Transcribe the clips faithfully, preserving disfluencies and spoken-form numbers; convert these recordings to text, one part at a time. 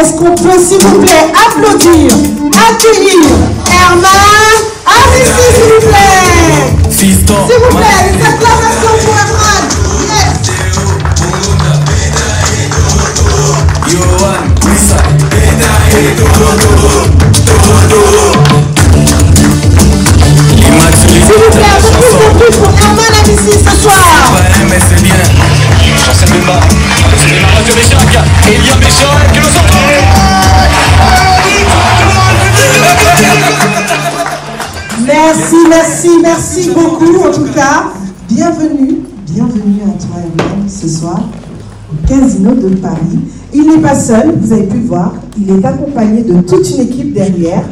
Est-ce qu'on peut, s'il vous plaît, applaudir, accueillir Herman Arissi, s'il vous plaît. S'il vous plaît, les acclamations pour Herman. S'il vous plaît, un peu plus de plus pour Herman Arissi ce soir. Ouais, mais c'est bien. J'en sais même pas. C'est bien la radio méchante, et bien méchante que nous entendons. Merci, merci, merci beaucoup en tout cas. Bienvenue, bienvenue à toi Herman ce soir au Casino de Paris. Il n'est pas seul, vous avez pu voir, il est accompagné de toute une équipe derrière.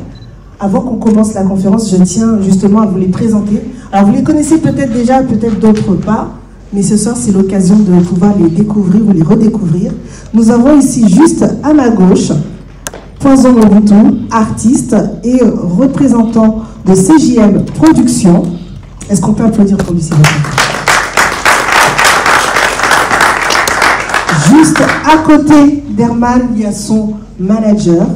Avant qu'on commence la conférence, je tiens justement à vous les présenter. Alors vous les connaissez peut-être déjà, peut-être d'autres pas. Mais ce soir, c'est l'occasion de pouvoir les découvrir ou les redécouvrir. Nous avons ici, juste à ma gauche, Poison au bouton, artiste et représentant de C J M Productions. Est-ce qu'on peut applaudir pour lui, s'il vous plaît? Juste à côté d'Herman, il y a son manager,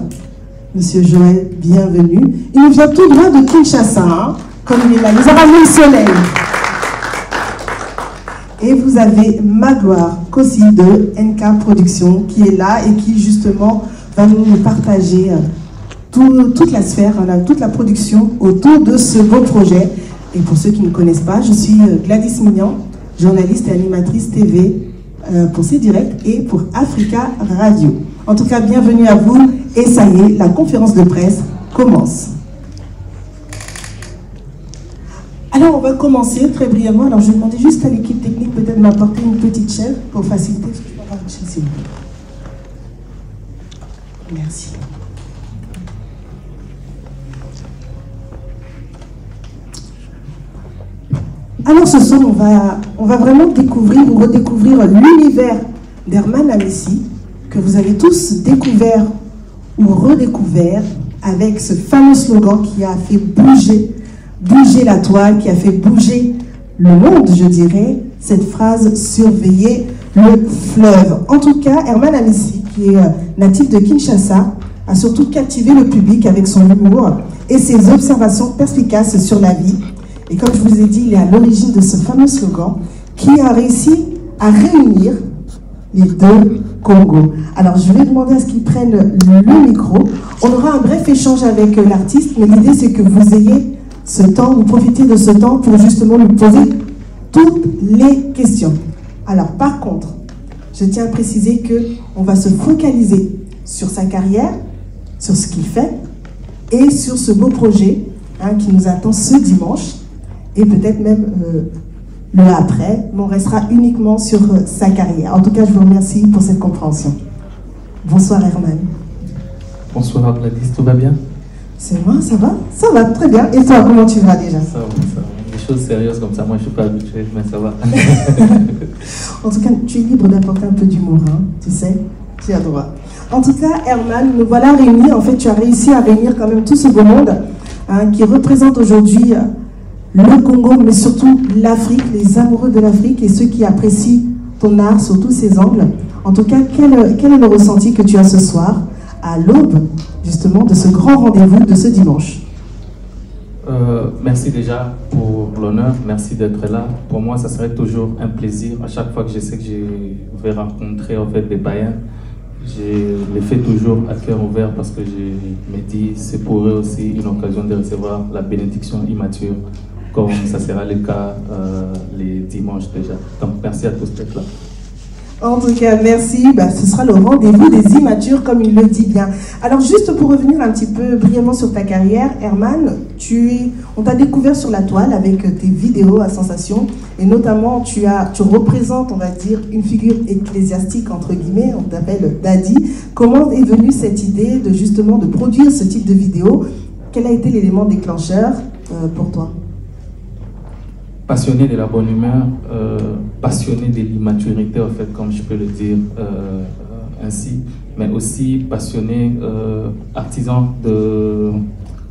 Monsieur Joël, bienvenue. Il nous vient tout droit de Kinshasa, hein, comme il est là. Nous avons mis le soleil. Et vous avez Magloire Kossi de N K Productions qui est là et qui justement va nous partager tout, toute la sphère, toute la production autour de ce beau projet. Et pour ceux qui ne connaissent pas, je suis Gladys Mignan, journaliste et animatrice T V pour C Direct et pour Africa Radio. En tout cas, bienvenue à vous et ça y est, la conférence de presse commence. Alors, on va commencer très brièvement. Alors, je vais demander juste à l'équipe technique peut-être de m'apporter une petite chaise pour faciliter. Est-ce que je peux avoir une chaise, s'il vous plaît? Merci. Alors, ce soir, on va, on va vraiment découvrir ou redécouvrir l'univers d'Herman Arissi que vous avez tous découvert ou redécouvert avec ce fameux slogan qui a fait bouger bouger la toile, qui a fait bouger le monde, je dirais, cette phrase « surveiller le fleuve ». En tout cas, Herman Arissi, qui est natif de Kinshasa, a surtout captivé le public avec son humour et ses observations perspicaces sur la vie. Et comme je vous ai dit, il est à l'origine de ce fameux slogan qui a réussi à réunir les deux Congos. Alors, je vais demander à ce qu'ils prennent le micro. On aura un bref échange avec l'artiste, mais l'idée, c'est que vous ayez ce temps, vous profitez de ce temps pour justement lui poser toutes les questions. Alors par contre, je tiens à préciser qu'on va se focaliser sur sa carrière, sur ce qu'il fait et sur ce beau projet hein, qui nous attend ce dimanche et peut-être même euh, le après, mais on restera uniquement sur euh, sa carrière. En tout cas, je vous remercie pour cette compréhension. Bonsoir Herman. Bonsoir Gladys, tout va bien? C'est moi, ça va? Ça va, très bien. Et toi, comment tu vas déjà? Ça va, ça va. Des choses sérieuses comme ça, moi je suis pas habituée, mais ça va. En tout cas, tu es libre d'apporter un peu d'humour, hein, tu sais, tu as droit. En tout cas, Herman, nous voilà réunis. En fait, tu as réussi à réunir quand même tout ce beau monde hein, qui représente aujourd'hui le Congo, mais surtout l'Afrique, les amoureux de l'Afrique et ceux qui apprécient ton art sous tous ses angles. En tout cas, quel, quel est le ressenti que tu as ce soir à l'aube, justement, de ce grand rendez-vous de ce dimanche? euh, Merci déjà pour l'honneur, merci d'être là. Pour moi, ça serait toujours un plaisir. À chaque fois que je sais que je vais rencontrer en fait, des païens, je les fais toujours à cœur ouvert parce que je me dis c'est pour eux aussi une occasion de recevoir la bénédiction immature, comme ça sera le cas euh, les dimanches déjà. Donc, merci à tous d'être là. En tout cas, merci. Bah, ce sera le rendez-vous des immatures, comme il le dit bien. Alors, juste pour revenir un petit peu brièvement sur ta carrière, Herman, tu es, on t'a découvert sur la toile avec tes vidéos à sensation. Et notamment, tu, as, tu représentes, on va dire, une figure ecclésiastique, entre guillemets, on t'appelle Daddy. Comment est venue cette idée de justement de produire ce type de vidéo? Quel a été l'élément déclencheur euh, pour toi? Passionné de la bonne humeur, euh, passionné de l'immaturité, en fait, comme je peux le dire euh, ainsi, mais aussi passionné, euh, artisan de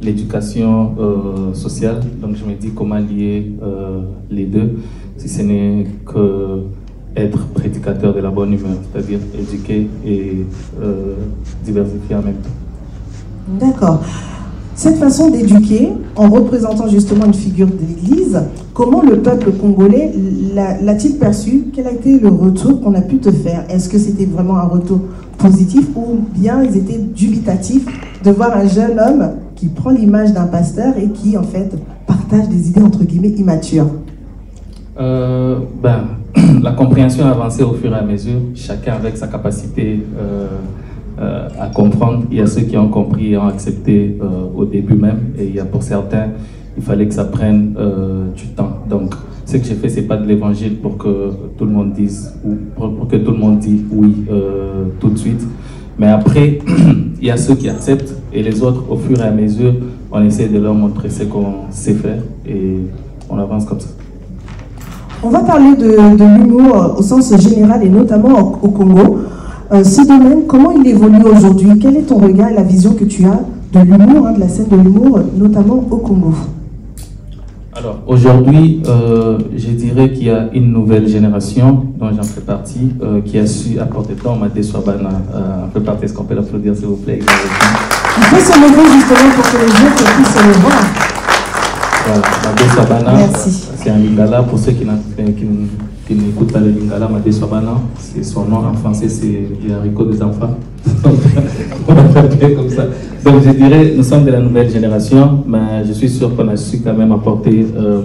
l'éducation euh, sociale. Donc je me dis comment lier euh, les deux, si ce n'est que être prédicateur de la bonne humeur, c'est-à-dire éduquer et euh, diversifier en même temps. D'accord. Cette façon d'éduquer, en représentant justement une figure de l'Église, comment le peuple congolais l'a-t-il perçu? Quel a été le retour qu'on a pu te faire? Est-ce que c'était vraiment un retour positif ou bien ils étaient dubitatifs de voir un jeune homme qui prend l'image d'un pasteur et qui en fait partage des idées entre guillemets immatures? euh, ben, La compréhension avançait au fur et à mesure, chacun avec sa capacité euh, Euh, à comprendre. Il y a ceux qui ont compris et ont accepté euh, au début même, et il y a pour certains, il fallait que ça prenne euh, du temps. Donc, ce que j'ai fait, c'est pas de l'évangile pour que tout le monde dise ou pour, pour que tout le monde dise oui euh, tout de suite. Mais après, il y a ceux qui acceptent et les autres, au fur et à mesure, on essaie de leur montrer ce qu'on sait faire et on avance comme ça. On va parler de, de l'humour au sens général et notamment au, au Congo. Euh, ce domaine, comment il évolue aujourd'hui? Quel est ton regard et la vision que tu as de l'humour, hein, de la scène de l'humour, notamment au Congo? Alors, aujourd'hui, euh, je dirais qu'il y a une nouvelle génération, dont j'en fais partie, euh, qui a su apporter tant, on m'a dit Swabana, euh, un peu partie, est-ce qu'on peut l'applaudir, s'il vous plaît? Il faut se lever justement pour que les gens puissent se le voir. Voilà, Mabé Swabana, c'est un Lingala, pour ceux qui n'ont qui n'écoute pas le Lingala, Mabé Swabana, c'est son nom en français, c'est les haricots des enfants. On va faire bien comme ça. Donc je dirais, nous sommes de la nouvelle génération, mais je suis sûr qu'on a su quand même apporter euh,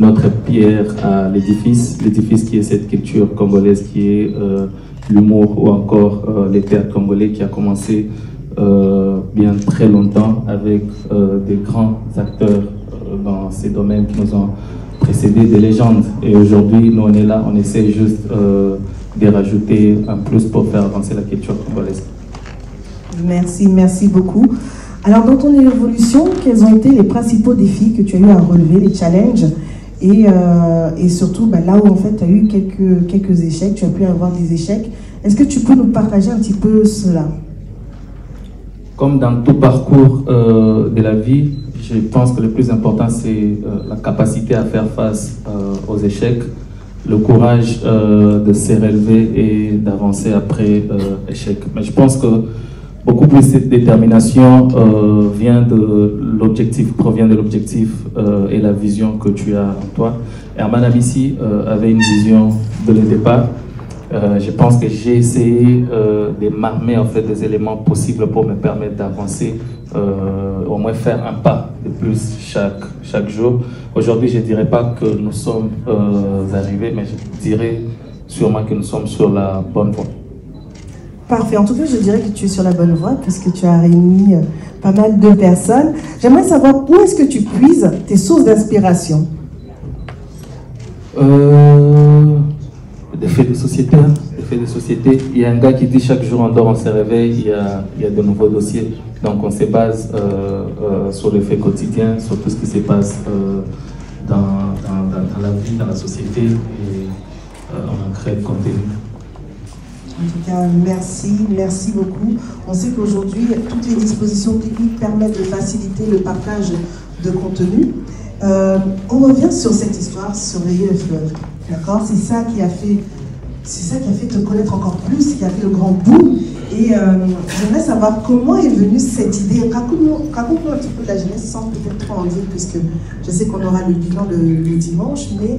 notre pierre à l'édifice, l'édifice qui est cette culture congolaise, qui est euh, l'humour ou encore euh, les théâtres congolais, qui a commencé euh, bien très longtemps avec euh, des grands acteurs euh, dans ces domaines qui nous ont précédé, des légendes. Et aujourd'hui, nous, on est là, on essaie juste euh, de rajouter un plus pour faire avancer la culture congolaise. Merci, merci beaucoup. Alors, dans ton évolution, quels ont été les principaux défis que tu as eu à relever, les challenges, et, euh, et surtout, bah, là où, en fait, tu as eu quelques, quelques échecs, tu as pu avoir des échecs. Est-ce que tu peux nous partager un petit peu cela? Comme dans tout parcours euh, de la vie, je pense que le plus important, c'est euh, la capacité à faire face euh, aux échecs, le courage euh, de se relever et d'avancer après euh, échec. Mais je pense que beaucoup plus cette détermination euh, vient de l'objectif, provient de l'objectif euh, et la vision que tu as en toi. Herman Abissi euh, avait une vision dès le départ. Euh, je pense que j'ai essayé euh, de m'armer en fait des éléments possibles pour me permettre d'avancer, euh, au moins faire un pas de plus chaque, chaque jour. Aujourd'hui, je ne dirais pas que nous sommes euh, arrivés, mais je dirais sûrement que nous sommes sur la bonne voie. Parfait. En tout cas, je dirais que tu es sur la bonne voie puisque tu as réuni pas mal de personnes. J'aimerais savoir où est-ce que tu puises tes sources d'inspiration. Euh... Des faits de société, hein? Des faits de société. Il y a un gars qui dit chaque jour on dort, on se réveille, il y a, il y a de nouveaux dossiers. Donc on se base euh, euh, sur les faits quotidiens, sur tout ce qui se passe euh, dans, dans, dans, dans la vie, dans la société, et euh, on en crée le contenu. En tout cas, merci, merci beaucoup. On sait qu'aujourd'hui, toutes les dispositions techniques permettent de faciliter le partage de contenu. Euh, on revient sur cette histoire, surveiller le fleuve. D'accord, c'est ça qui a fait, c'est ça qui a fait te connaître encore plus, qui a fait le grand boom. Et euh, j'aimerais savoir comment est venue cette idée. Raconte-nous, raconte-nous un petit peu de la jeunesse sans peut-être trop en dire, puisque je sais qu'on aura le bilan le, le dimanche, mais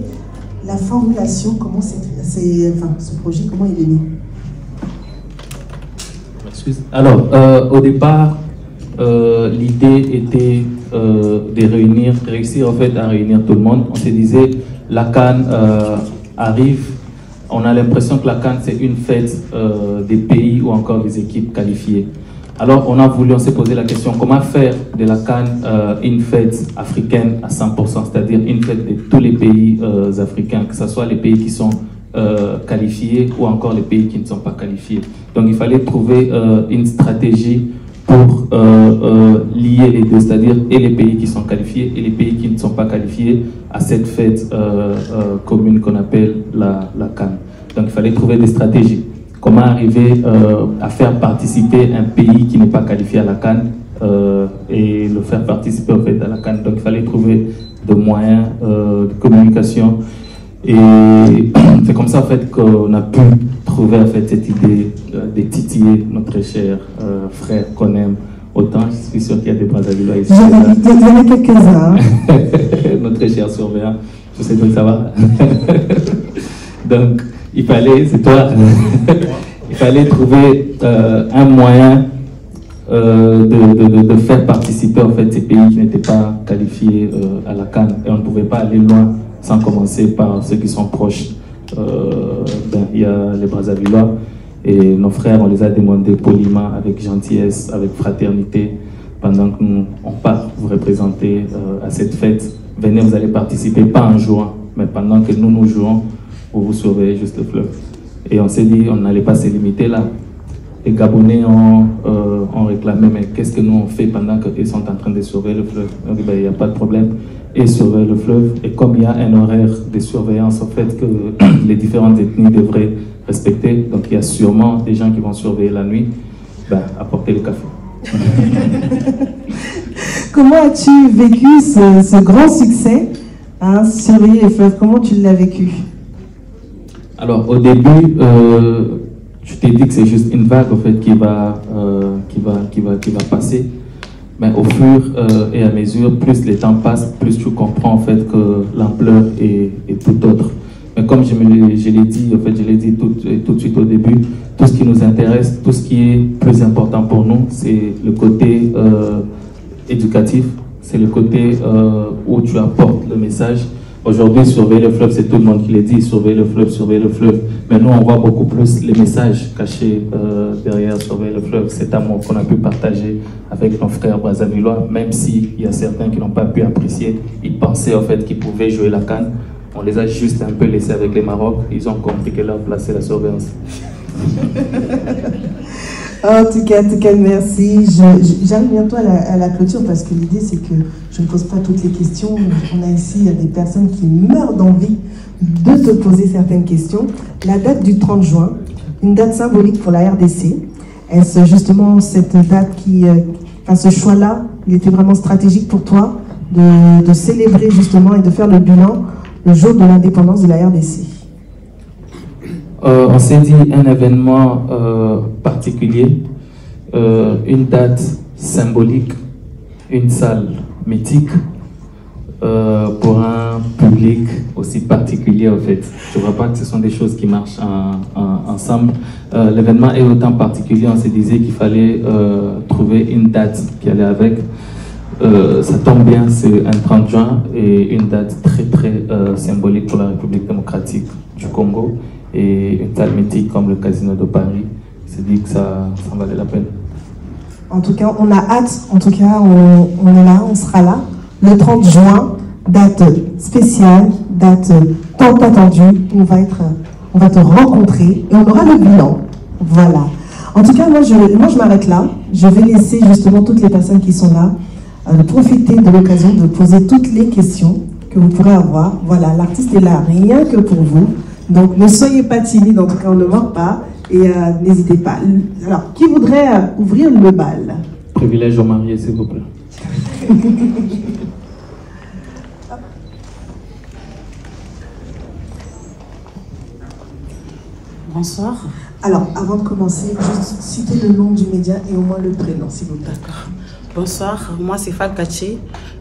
la formulation, comment c'est, c'est, enfin, ce projet, comment il est né? Excuse. Alors, euh, au départ, euh, l'idée était euh, de réunir, de réussir en fait à réunir tout le monde. On se disait. La CAN euh, arrive, on a l'impression que la CAN c'est une fête euh, des pays ou encore des équipes qualifiées. Alors on a voulu, on s'est posé la question, comment faire de la CAN euh, une fête africaine à cent pour cent, c'est-à-dire une fête de tous les pays euh, africains, que ce soit les pays qui sont euh, qualifiés ou encore les pays qui ne sont pas qualifiés. Donc il fallait trouver euh, une stratégie pour euh, euh, lier les deux, c'est-à-dire et les pays qui sont qualifiés et les pays qui ne sont pas qualifiés à cette fête euh, euh, commune qu'on appelle la, la CAN. Donc il fallait trouver des stratégies. Comment arriver euh, à faire participer un pays qui n'est pas qualifié à la CAN euh, et le faire participer en fait à la CAN. Donc il fallait trouver des moyens euh, de communication Et c'est comme ça en fait qu'on a pu trouver en fait cette idée de titiller notre cher euh, frère qu'on aime autant. Je suis sûr qu'il y a des Brazzavillois ici. Il y en a quelques-uns. Notre cher surveillant, je sais donc ça va. Donc il fallait, c'est toi, il fallait trouver euh, un moyen euh, de, de, de faire participer en fait ces pays qui n'étaient pas qualifiés euh, à la CAN, et on ne pouvait pas aller loin sans commencer par ceux qui sont proches. Euh, ben, il y a les Brazzavillois et nos frères, on les a demandés poliment, avec gentillesse, avec fraternité, pendant que nous, on part vous représenter euh, à cette fête. Venez, vous allez participer, pas en jouant, mais pendant que nous, nous jouons, vous vous surveillez juste le fleuve. Et on s'est dit, on n'allait pas se limiter là. Les Gabonais ont, euh, ont réclamé, mais qu'est-ce que nous on fait pendant qu'ils sont en train de surveiller le fleuve? On dit, ben, il n'y a pas de problème. Et surveiller le fleuve. Et comme il y a un horaire de surveillance en fait que les différentes ethnies devraient respecter, donc il y a sûrement des gens qui vont surveiller la nuit, ben, apportez le café. Comment as-tu vécu ce, ce grand succès, hein, surveiller les fleuves? Comment tu l'as vécu? Alors au début, euh, je t'ai dit que c'est juste une vague en fait qui va, euh, qui va, qui va, qui va passer. Mais au fur euh, et à mesure, plus le temps passe, plus tu comprends en fait que l'ampleur est, est tout autre. Mais comme je, je l'ai dit, en fait, je l'ai dit tout, tout de suite au début, tout ce qui nous intéresse, tout ce qui est plus important pour nous, c'est le côté euh, éducatif, c'est le côté euh, où tu apportes le message. Aujourd'hui, surveiller le fleuve, c'est tout le monde qui l'a dit, surveiller le fleuve, surveiller le fleuve. Mais nous, on voit beaucoup plus les messages cachés euh, derrière surveiller le fleuve. C'est un mot qu'on a pu partager avec nos frères brazzavillois, même s'il y a certains qui n'ont pas pu apprécier. Ils pensaient en fait qu'ils pouvaient jouer la CAN. On les a juste un peu laissés avec les Maroc. Ils ont compris que leur place, c'est la surveillance. En tout cas, en tout cas, merci. J'arrive bientôt à la, à la clôture parce que l'idée, c'est que je ne pose pas toutes les questions. On a ici des personnes qui meurent d'envie de te poser certaines questions. La date du trente juin, une date symbolique pour la R D C. Est-ce justement cette date qui... Euh, enfin, ce choix-là, il était vraiment stratégique pour toi de, de célébrer justement et de faire le bilan le jour de l'indépendance de la R D C? Euh, on s'est dit un événement euh, particulier, euh, une date symbolique, une salle mythique euh, pour un public aussi particulier en fait. Je vois pas que ce sont des choses qui marchent en, en, ensemble. Euh, L'événement est autant particulier, on se disait qu'il fallait euh, trouver une date qui allait avec. Euh, ça tombe bien, c'est un trente juin et une date très très euh, symbolique pour la République démocratique du Congo. Et une salle mythique comme le Casino de Paris, c'est dit que ça, ça valait la peine. En tout cas, on a hâte, en tout cas, on, on est là, on sera là. Le trente juin, date spéciale, date tant attendue, on va, être, on va te rencontrer et on aura le bilan. Voilà. En tout cas, moi je, moi, je m'arrête là. Je vais laisser justement toutes les personnes qui sont là euh, profiter de l'occasion de poser toutes les questions que vous pourrez avoir. Voilà, l'artiste est là, rien que pour vous. Donc, ne soyez pas timides, en tout cas, on ne manque pas. Et euh, n'hésitez pas. Alors, qui voudrait euh, ouvrir le bal? Privilège aux mariés, s'il vous plaît. Bonsoir. Alors, avant de commencer, juste citez le nom du média et au moins le prénom, s'il vous plaît. D'accord. Bonsoir, moi c'est Fal Kaché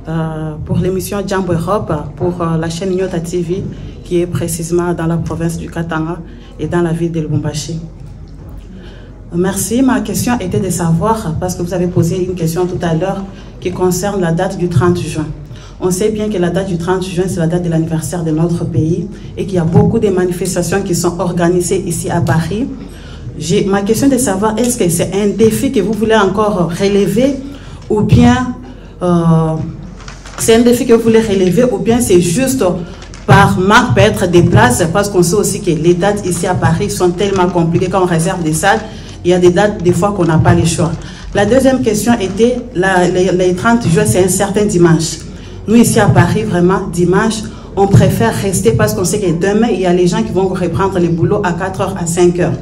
euh, pour l'émission Jambo Europe pour euh, la chaîne Nyota T V, qui est précisément dans la province du Katanga et dans la ville de Lubumbashi. Merci, ma question était de savoir, parce que vous avez posé une question tout à l'heure qui concerne la date du trente juin. On sait bien que la date du trente juin, c'est la date de l'anniversaire de notre pays et qu'il y a beaucoup de manifestations qui sont organisées ici à Paris. Ma question est de savoir, est-ce que c'est un défi que vous voulez encore relever ou bien euh, c'est un défi que vous voulez relever ou bien c'est juste... par marque peut-être des places, parce qu'on sait aussi que les dates ici à Paris sont tellement compliquées quand on réserve des salles, il y a des dates des fois qu'on n'a pas les choix. La deuxième question était, la, les, les trente juin c'est un certain dimanche. Nous ici à Paris, vraiment, dimanche, on préfère rester parce qu'on sait que demain, il y a les gens qui vont reprendre les boulots à quatre heures, à cinq heures.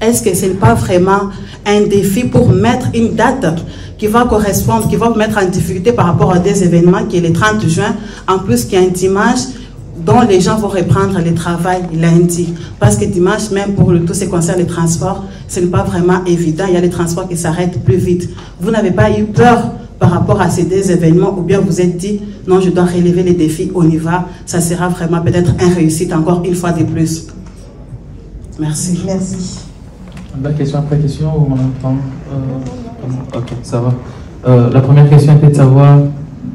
Est-ce que ce n'est pas vraiment un défi pour mettre une date qui va correspondre, qui va mettre en difficulté par rapport à des événements qui est le trente juin, en plus qu'il y a un dimanche? dont les gens vont reprendre le travail lundi. Parce que dimanche, même pour le, tout ce qui concerne les transports, ce n'est pas vraiment évident. Il y a les transports qui s'arrêtent plus vite. Vous n'avez pas eu peur par rapport à ces deux événements, ou bien vous êtes dit, non, je dois relever les défis, on y va. Ça sera vraiment peut-être une réussite encore une fois de plus. Merci. Merci. La question après question, on entend euh, ok, ça va. Euh, la première question était de savoir,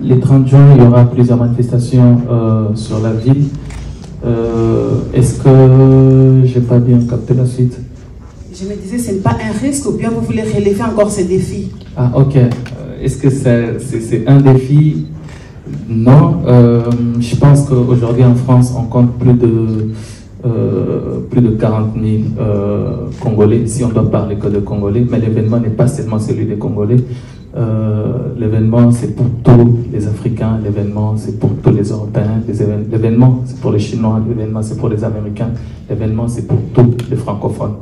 les trente juin, il y aura plusieurs manifestations euh, sur la ville. Euh, Est-ce que j'ai pas bien capté la suite? Je me disais, ce n'est pas un risque, ou bien vous voulez relever encore ces défis? Ah, ok. Est-ce que c'est c'est un défi? Non. Euh, je pense qu'aujourd'hui en France, on compte plus de, euh, plus de quarante mille euh, Congolais, si on doit parler que de Congolais. Mais l'événement n'est pas seulement celui des Congolais. Euh, l'événement, c'est pour tous les Africains. L'événement, c'est pour tous les Européens. L'événement, c'est pour les Chinois. L'événement, c'est pour les Américains. L'événement, c'est pour tous les francophones.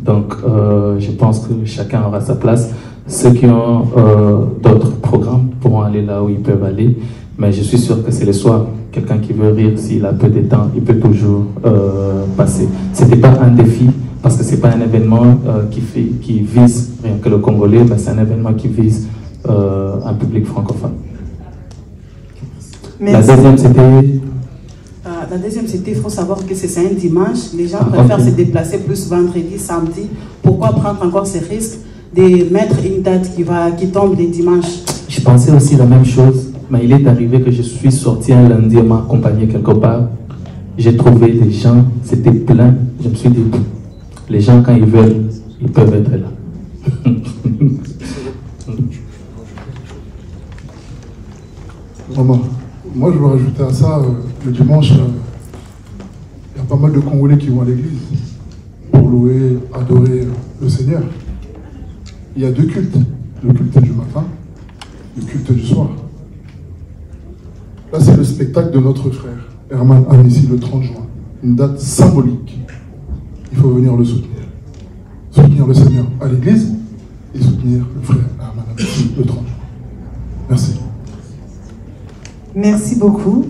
Donc, euh, je pense que chacun aura sa place. Ceux qui ont euh, d'autres programmes pourront aller là où ils peuvent aller. Mais je suis sûr que c'est le soir. Quelqu'un qui veut rire, s'il a peu de temps, il peut toujours euh, passer. Ce n'était pas un défi, parce que ce n'est pas un événement euh, qui, fait, qui vise rien que le Congolais, mais c'est un événement qui vise euh, un public francophone. Merci. La deuxième, c'était... La deuxième, c'était, il faut savoir que c'est un dimanche. Les gens ah, préfèrent okay. se déplacer plus vendredi, samedi. Pourquoi prendre encore ces risques de mettre une date qui, va, qui tombe les dimanches? Je pensais aussi la même chose, mais il est arrivé que je suis sorti un lundi et m'a accompagné quelque part. J'ai trouvé des gens, c'était plein. Je me suis dit, les gens, quand ils veulent, ils peuvent être là. Maman, moi, je veux rajouter à ça... Euh... Le dimanche, il euh, y a pas mal de Congolais qui vont à l'église pour louer, adorer le Seigneur. Il y a deux cultes, le culte du matin, le culte du soir. Là, c'est le spectacle de notre frère Herman Amissi le trente juin, une date symbolique. Il faut venir le soutenir. Soutenir le Seigneur à l'église et soutenir le frère Herman Amissi le trente juin. Merci. Merci beaucoup.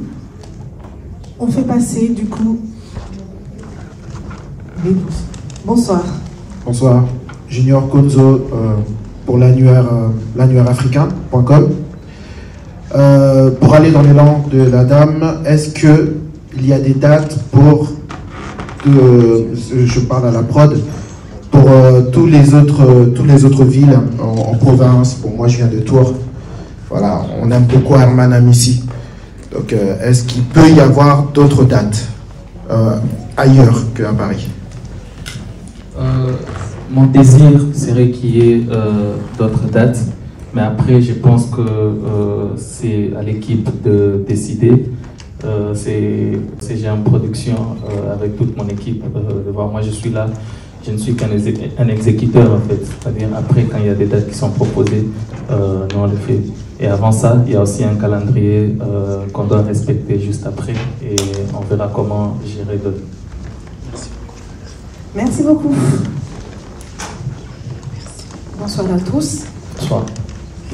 On fait passer du coup. Bonsoir. Bonsoir. Junior Konzo euh, pour l'annuaire euh, africain point com. Euh, pour aller dans l'élan de la dame, est-ce que il y a des dates pour de, je parle à la prod pour euh, tous les autres euh, tous les autres villes en, en province. Pour moi, je viens de Tours. Voilà, on aime beaucoup Herman Amissi. Donc, euh, est-ce qu'il peut y avoir d'autres dates euh, ailleurs qu'à Paris? euh, Mon désir serait qu'il y ait euh, d'autres dates, mais après, je pense que euh, c'est à l'équipe de décider. Euh, c'est G M Production euh, avec toute mon équipe. Euh, de voir. Moi, je suis là, je ne suis qu'un exé un exécuteur, en fait. C'est-à-dire, après, quand il y a des dates qui sont proposées, euh, nous, on le fait. Et avant ça, il y a aussi un calendrier euh, qu'on doit respecter juste après et on verra comment gérer d'autres. Merci. Merci beaucoup. Merci. Bonsoir à tous. Bonsoir.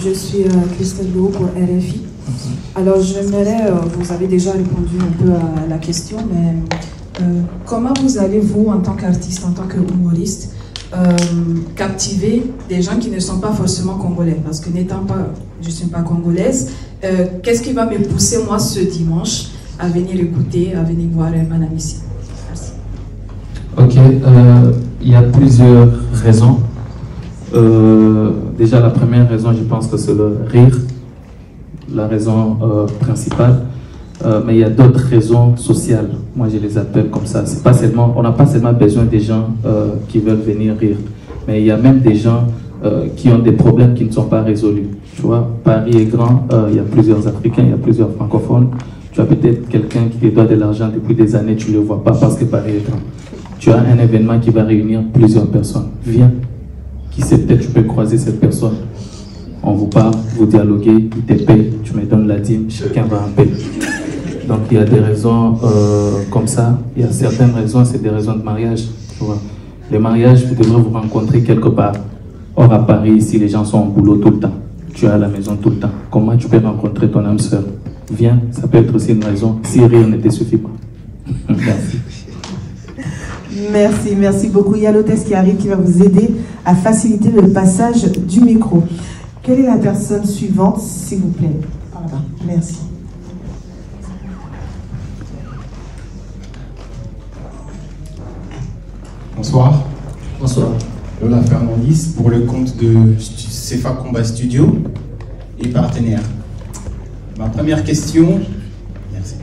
Je suis euh, Christelle Lou pour R F I. Mm-hmm. Alors, j'aimerais, euh, vous avez déjà répondu un peu à la question, mais euh, comment vous allez, vous, en tant qu'artiste, en tant qu'humoriste, Euh, captiver des gens qui ne sont pas forcément congolais, parce que n'étant pas, je ne suis pas congolaise, euh, qu'est-ce qui va me pousser moi ce dimanche à venir écouter, à venir voir Herman Amissi? Merci. Ok, euh, il y a plusieurs raisons. Euh, déjà la première raison, je pense que c'est le rire, la raison euh, principale. Euh, mais il y a d'autres raisons sociales, moi je les appelle comme ça. C'est pas seulement, on n'a pas seulement besoin des gens euh, qui veulent venir rire, mais il y a même des gens euh, qui ont des problèmes qui ne sont pas résolus. Tu vois, Paris est grand, euh, il y a plusieurs Africains, il y a plusieurs francophones. Tu as peut-être quelqu'un qui te doit de l'argent depuis des années, tu ne le vois pas parce que Paris est grand. Tu as un événement qui va réunir plusieurs personnes. Viens, qui sait, peut-être tu peux croiser cette personne. On vous parle, vous dialoguez, il te paye, tu me donnes la dîme, chacun va en payer. Donc il y a des raisons euh, comme ça. Il y a certaines raisons, c'est des raisons de mariage. Tu vois. Le mariage, vous devrez vous rencontrer quelque part. Or à Paris, ici, les gens sont au boulot tout le temps. Tu es à la maison tout le temps. Comment tu peux rencontrer ton âme sœur? Viens, ça peut être aussi une raison, si rien ne te suffit pas. Merci. Merci, merci beaucoup. Il y a l'hôtesse qui arrive, qui va vous aider à faciliter le passage du micro. Quelle est la personne suivante, s'il vous plaît? Par là-bas. Merci. Bonsoir. Bonsoir. Lola Fernandis pour le compte de C F A Combat Studio et partenaire. Ma première question, merci.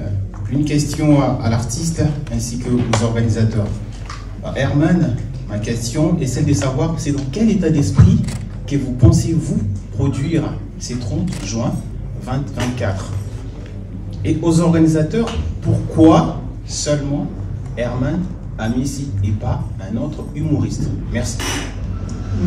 Euh, une question à, à l'artiste ainsi qu'aux organisateurs. Bah, Herman, ma question est celle de savoir c'est dans quel état d'esprit que vous pensez vous produire ces trente juin deux mille vingt-quatre. Et aux organisateurs, pourquoi seulement Herman Amici et pas un autre humoriste? Merci.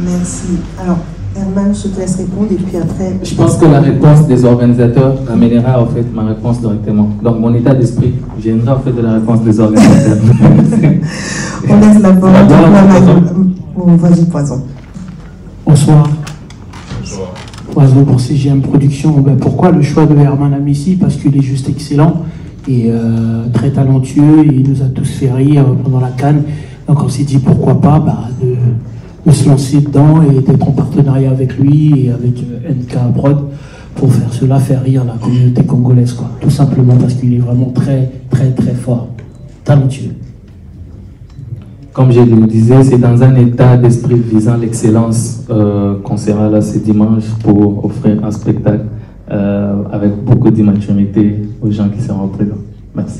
Merci. Alors, Herman, je te laisse répondre et puis après... Je pense que la réponse des organisateurs amènera en fait ma réponse directement. Donc, mon état d'esprit viendra en fait de la réponse des organisateurs. On laisse la parole. Vas-y, Poison. Bonsoir. Bonsoir. Poison pour C G M Productions. Ben, pourquoi le choix de Herman Amici? Parce qu'il est juste excellent. Et euh, très talentueux, et il nous a tous fait rire pendant la CAN. Donc on s'est dit pourquoi pas bah, de, de se lancer dedans et d'être en partenariat avec lui et avec N K Prod pour faire cela, faire rire la communauté congolaise, quoi. Tout simplement parce qu'il est vraiment très, très, très fort, talentueux. Comme je le disais, c'est dans un état d'esprit visant l'excellence euh, qu'on sera là ce dimanche pour offrir un spectacle Euh, avec beaucoup d'immaturité aux gens qui seront présents. Merci.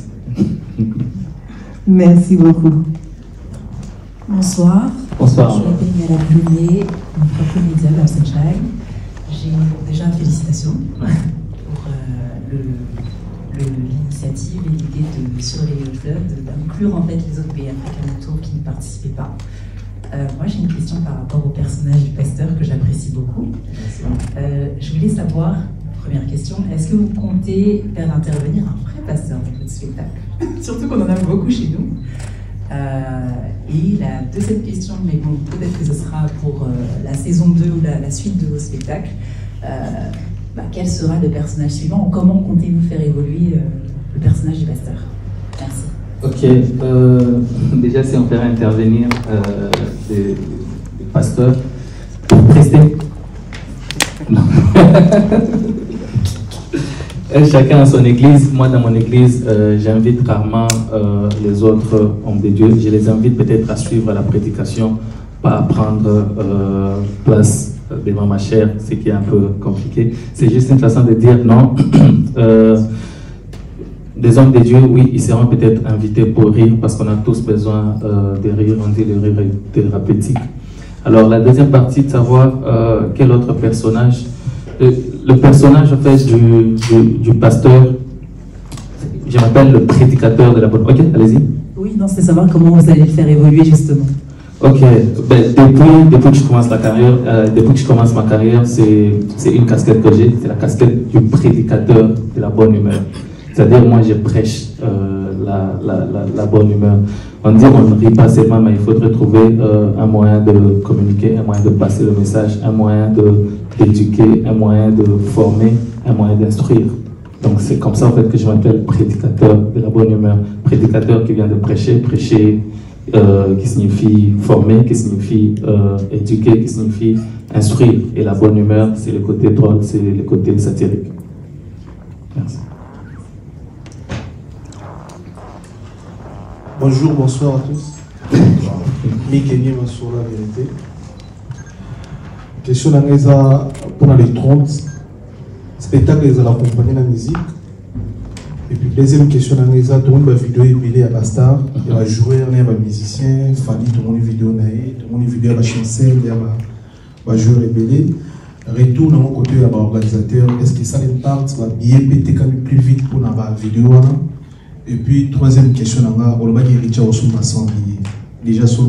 Merci beaucoup. Bonsoir. Bonsoir. Je m'appelle Yala Plumier, comédienne à Sunshine. J'ai déjà une félicitation pour euh, l'initiative et l'idée de surveiller le club, d'inclure en fait les autres pays africains autour qui ne participaient pas. Euh, moi, j'ai une question par rapport au personnage du pasteur que j'apprécie beaucoup. Euh, je voulais savoir. Première question, est-ce que vous comptez faire intervenir un vrai pasteur dans votre spectacle? Surtout qu'on en a beaucoup chez nous. Euh, et la deuxième question, mais bon, peut-être que ce sera pour euh, la saison deux ou la, la suite de vos spectacles. Euh, bah, quel sera le personnage suivant? Comment comptez-vous faire évoluer euh, le personnage du pasteur? Merci. Ok, euh, déjà si on fait intervenir euh, des, des pasteurs, prestez. Non. Chacun à son église. Moi, dans mon église, euh, j'invite rarement euh, les autres hommes de Dieu. Je les invite peut-être à suivre la prédication, pas à prendre euh, place devant ma chair, ce qui est un peu compliqué. C'est juste une façon de dire non. euh, des hommes de Dieu, oui, ils seront peut-être invités pour rire, parce qu'on a tous besoin euh, de rire, on dit le rire thérapeutique. Alors, la deuxième partie, de savoir euh, quel autre personnage... Euh, Le personnage en fait, du, du, du pasteur, je m'appelle le prédicateur de la bonne. Ok, allez-y. Oui, non, c'est savoir comment vous allez le faire évoluer justement. Ok, ben, depuis, depuis, que je commence la carrière, euh, depuis que je commence ma carrière, c'est une casquette que j'ai, c'est la casquette du prédicateur de la bonne humeur. C'est-à-dire, moi, je prêche euh, la, la, la, la bonne humeur. On dit qu'on ne rit pas seulement, mais il faudrait trouver euh, un moyen de communiquer, un moyen de passer le message, un moyen d'éduquer, un moyen de former, un moyen d'instruire. Donc c'est comme ça en fait que je m'appelle prédicateur de la bonne humeur. Prédicateur qui vient de prêcher, prêcher euh, qui signifie former, qui signifie euh, éduquer, qui signifie instruire. Et la bonne humeur, c'est le côté drôle, c'est le côté satirique. Merci. Bonjour, bonsoir à tous. Mikenye Massoura, la vérité. Question à Neza pour les trente. Spectacle, ils ont accompagné la musique. Et puis, deuxième question à Neza, tout le monde a vidéo épilée à la star. Il va jouer, il y a des musiciens, Fanny, tout le monde vidéo naïe, tout le monde vidéo à la chancelle, il y a des joueurs épilés. Retour dans mon côté, il y a des organisateurs. Est-ce que ça les parte, va bien péter quand même plus vite pour la vidéo? Et puis, troisième question, on va dire Richard Osuma sans déjà son.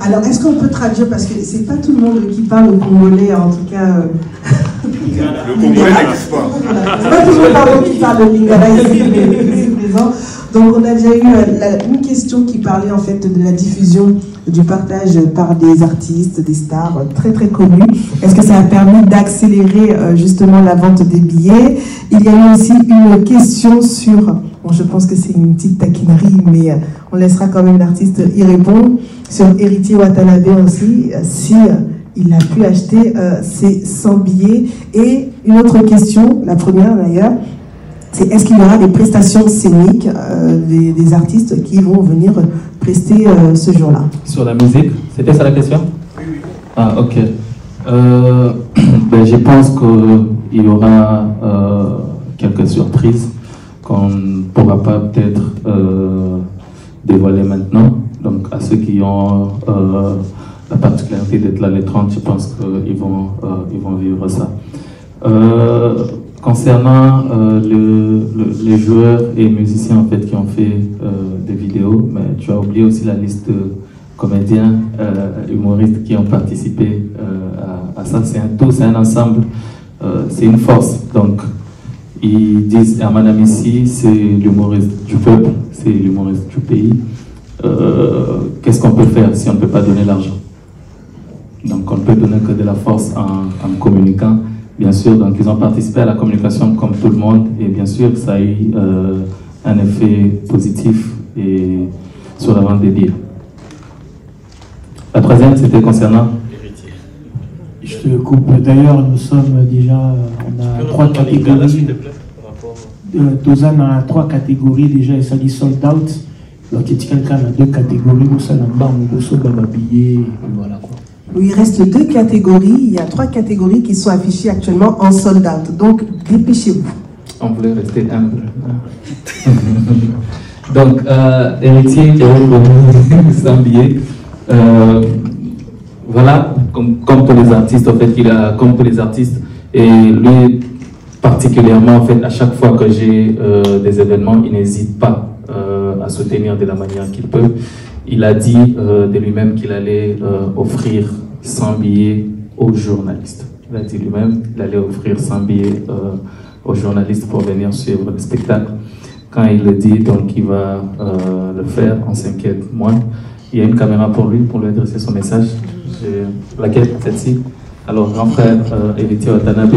Alors, est-ce qu'on peut traduire? Parce que c'est pas tout le monde qui parle au congolais, en tout cas. Le congolais, c'est pas tout le monde qui parle au lingala ici présent. Donc, on a déjà eu la, une question qui parlait en fait de la diffusion du partage par des artistes, des stars très très connus. Est-ce que ça a permis d'accélérer euh, justement la vente des billets? Il y a eu aussi une question sur, bon, je pense que c'est une petite taquinerie, mais euh, on laissera quand même l'artiste y répondre, sur Héritier Watanabe aussi, euh, si euh, il a pu acheter euh, ses cent billets. Et une autre question, la première d'ailleurs, c'est est-ce qu'il y aura des prestations scéniques, euh, des, des artistes qui vont venir prester euh, ce jour-là? Sur la musique, c'était ça la question? Oui, oui. Ah, ok. Euh, ben, je pense qu'il y aura euh, quelques surprises qu'on ne pourra pas peut-être euh, dévoiler maintenant. Donc, à ceux qui ont euh, la particularité d'être là les trente, je pense qu'ils vont, euh, ils vont vivre ça. Euh, Concernant euh, le, le, les joueurs et musiciens en fait, qui ont fait euh, des vidéos, mais tu as oublié aussi la liste de comédiens, euh, humoristes qui ont participé euh, à, à ça. C'est un tout, c'est un ensemble, euh, c'est une force. Donc, ils disent à Madame ici, c'est l'humoriste du peuple, c'est l'humoriste du pays. Euh, Qu'est-ce qu'on peut faire si on ne peut pas donner l'argent? Donc, on ne peut donner que de la force en, en communiquant. Bien sûr, donc ils ont participé à la communication comme tout le monde et bien sûr ça a eu euh, un effet positif et sur la vente des billets. La troisième, c'était concernant l'héritier. Je te coupe. D'ailleurs, nous sommes déjà, on a trois catégories. Tozan a trois catégories déjà et ça dit sold out. Donc il y a quelqu'un qui a deux catégories, nous sommes en bas, nous sommes en billets, et voilà quoi. Il reste deux catégories, il y a trois catégories qui sont affichées actuellement en sold out. Donc, dépêchez-vous. On voulait rester humble. Donc, euh, héritier qui a sans billet. Euh, voilà, comme, comme tous les artistes, en fait, qu'il a, comme tous les artistes. Et lui, particulièrement, en fait, à chaque fois que j'ai euh, des événements, il n'hésite pas euh, à soutenir de la manière qu'il peut. Il a dit euh, de lui-même qu'il allait euh, offrir cent billets aux journalistes. Il a dit lui-même qu'il allait offrir cent billets euh, aux journalistes pour venir suivre le spectacle. Quand il le dit, donc il va euh, le faire, on s'inquiète moins. Il y a une caméra pour lui, pour lui adresser son message. Laquelle? Celle-ci? Alors, grand frère Héritier euh, Watanabe.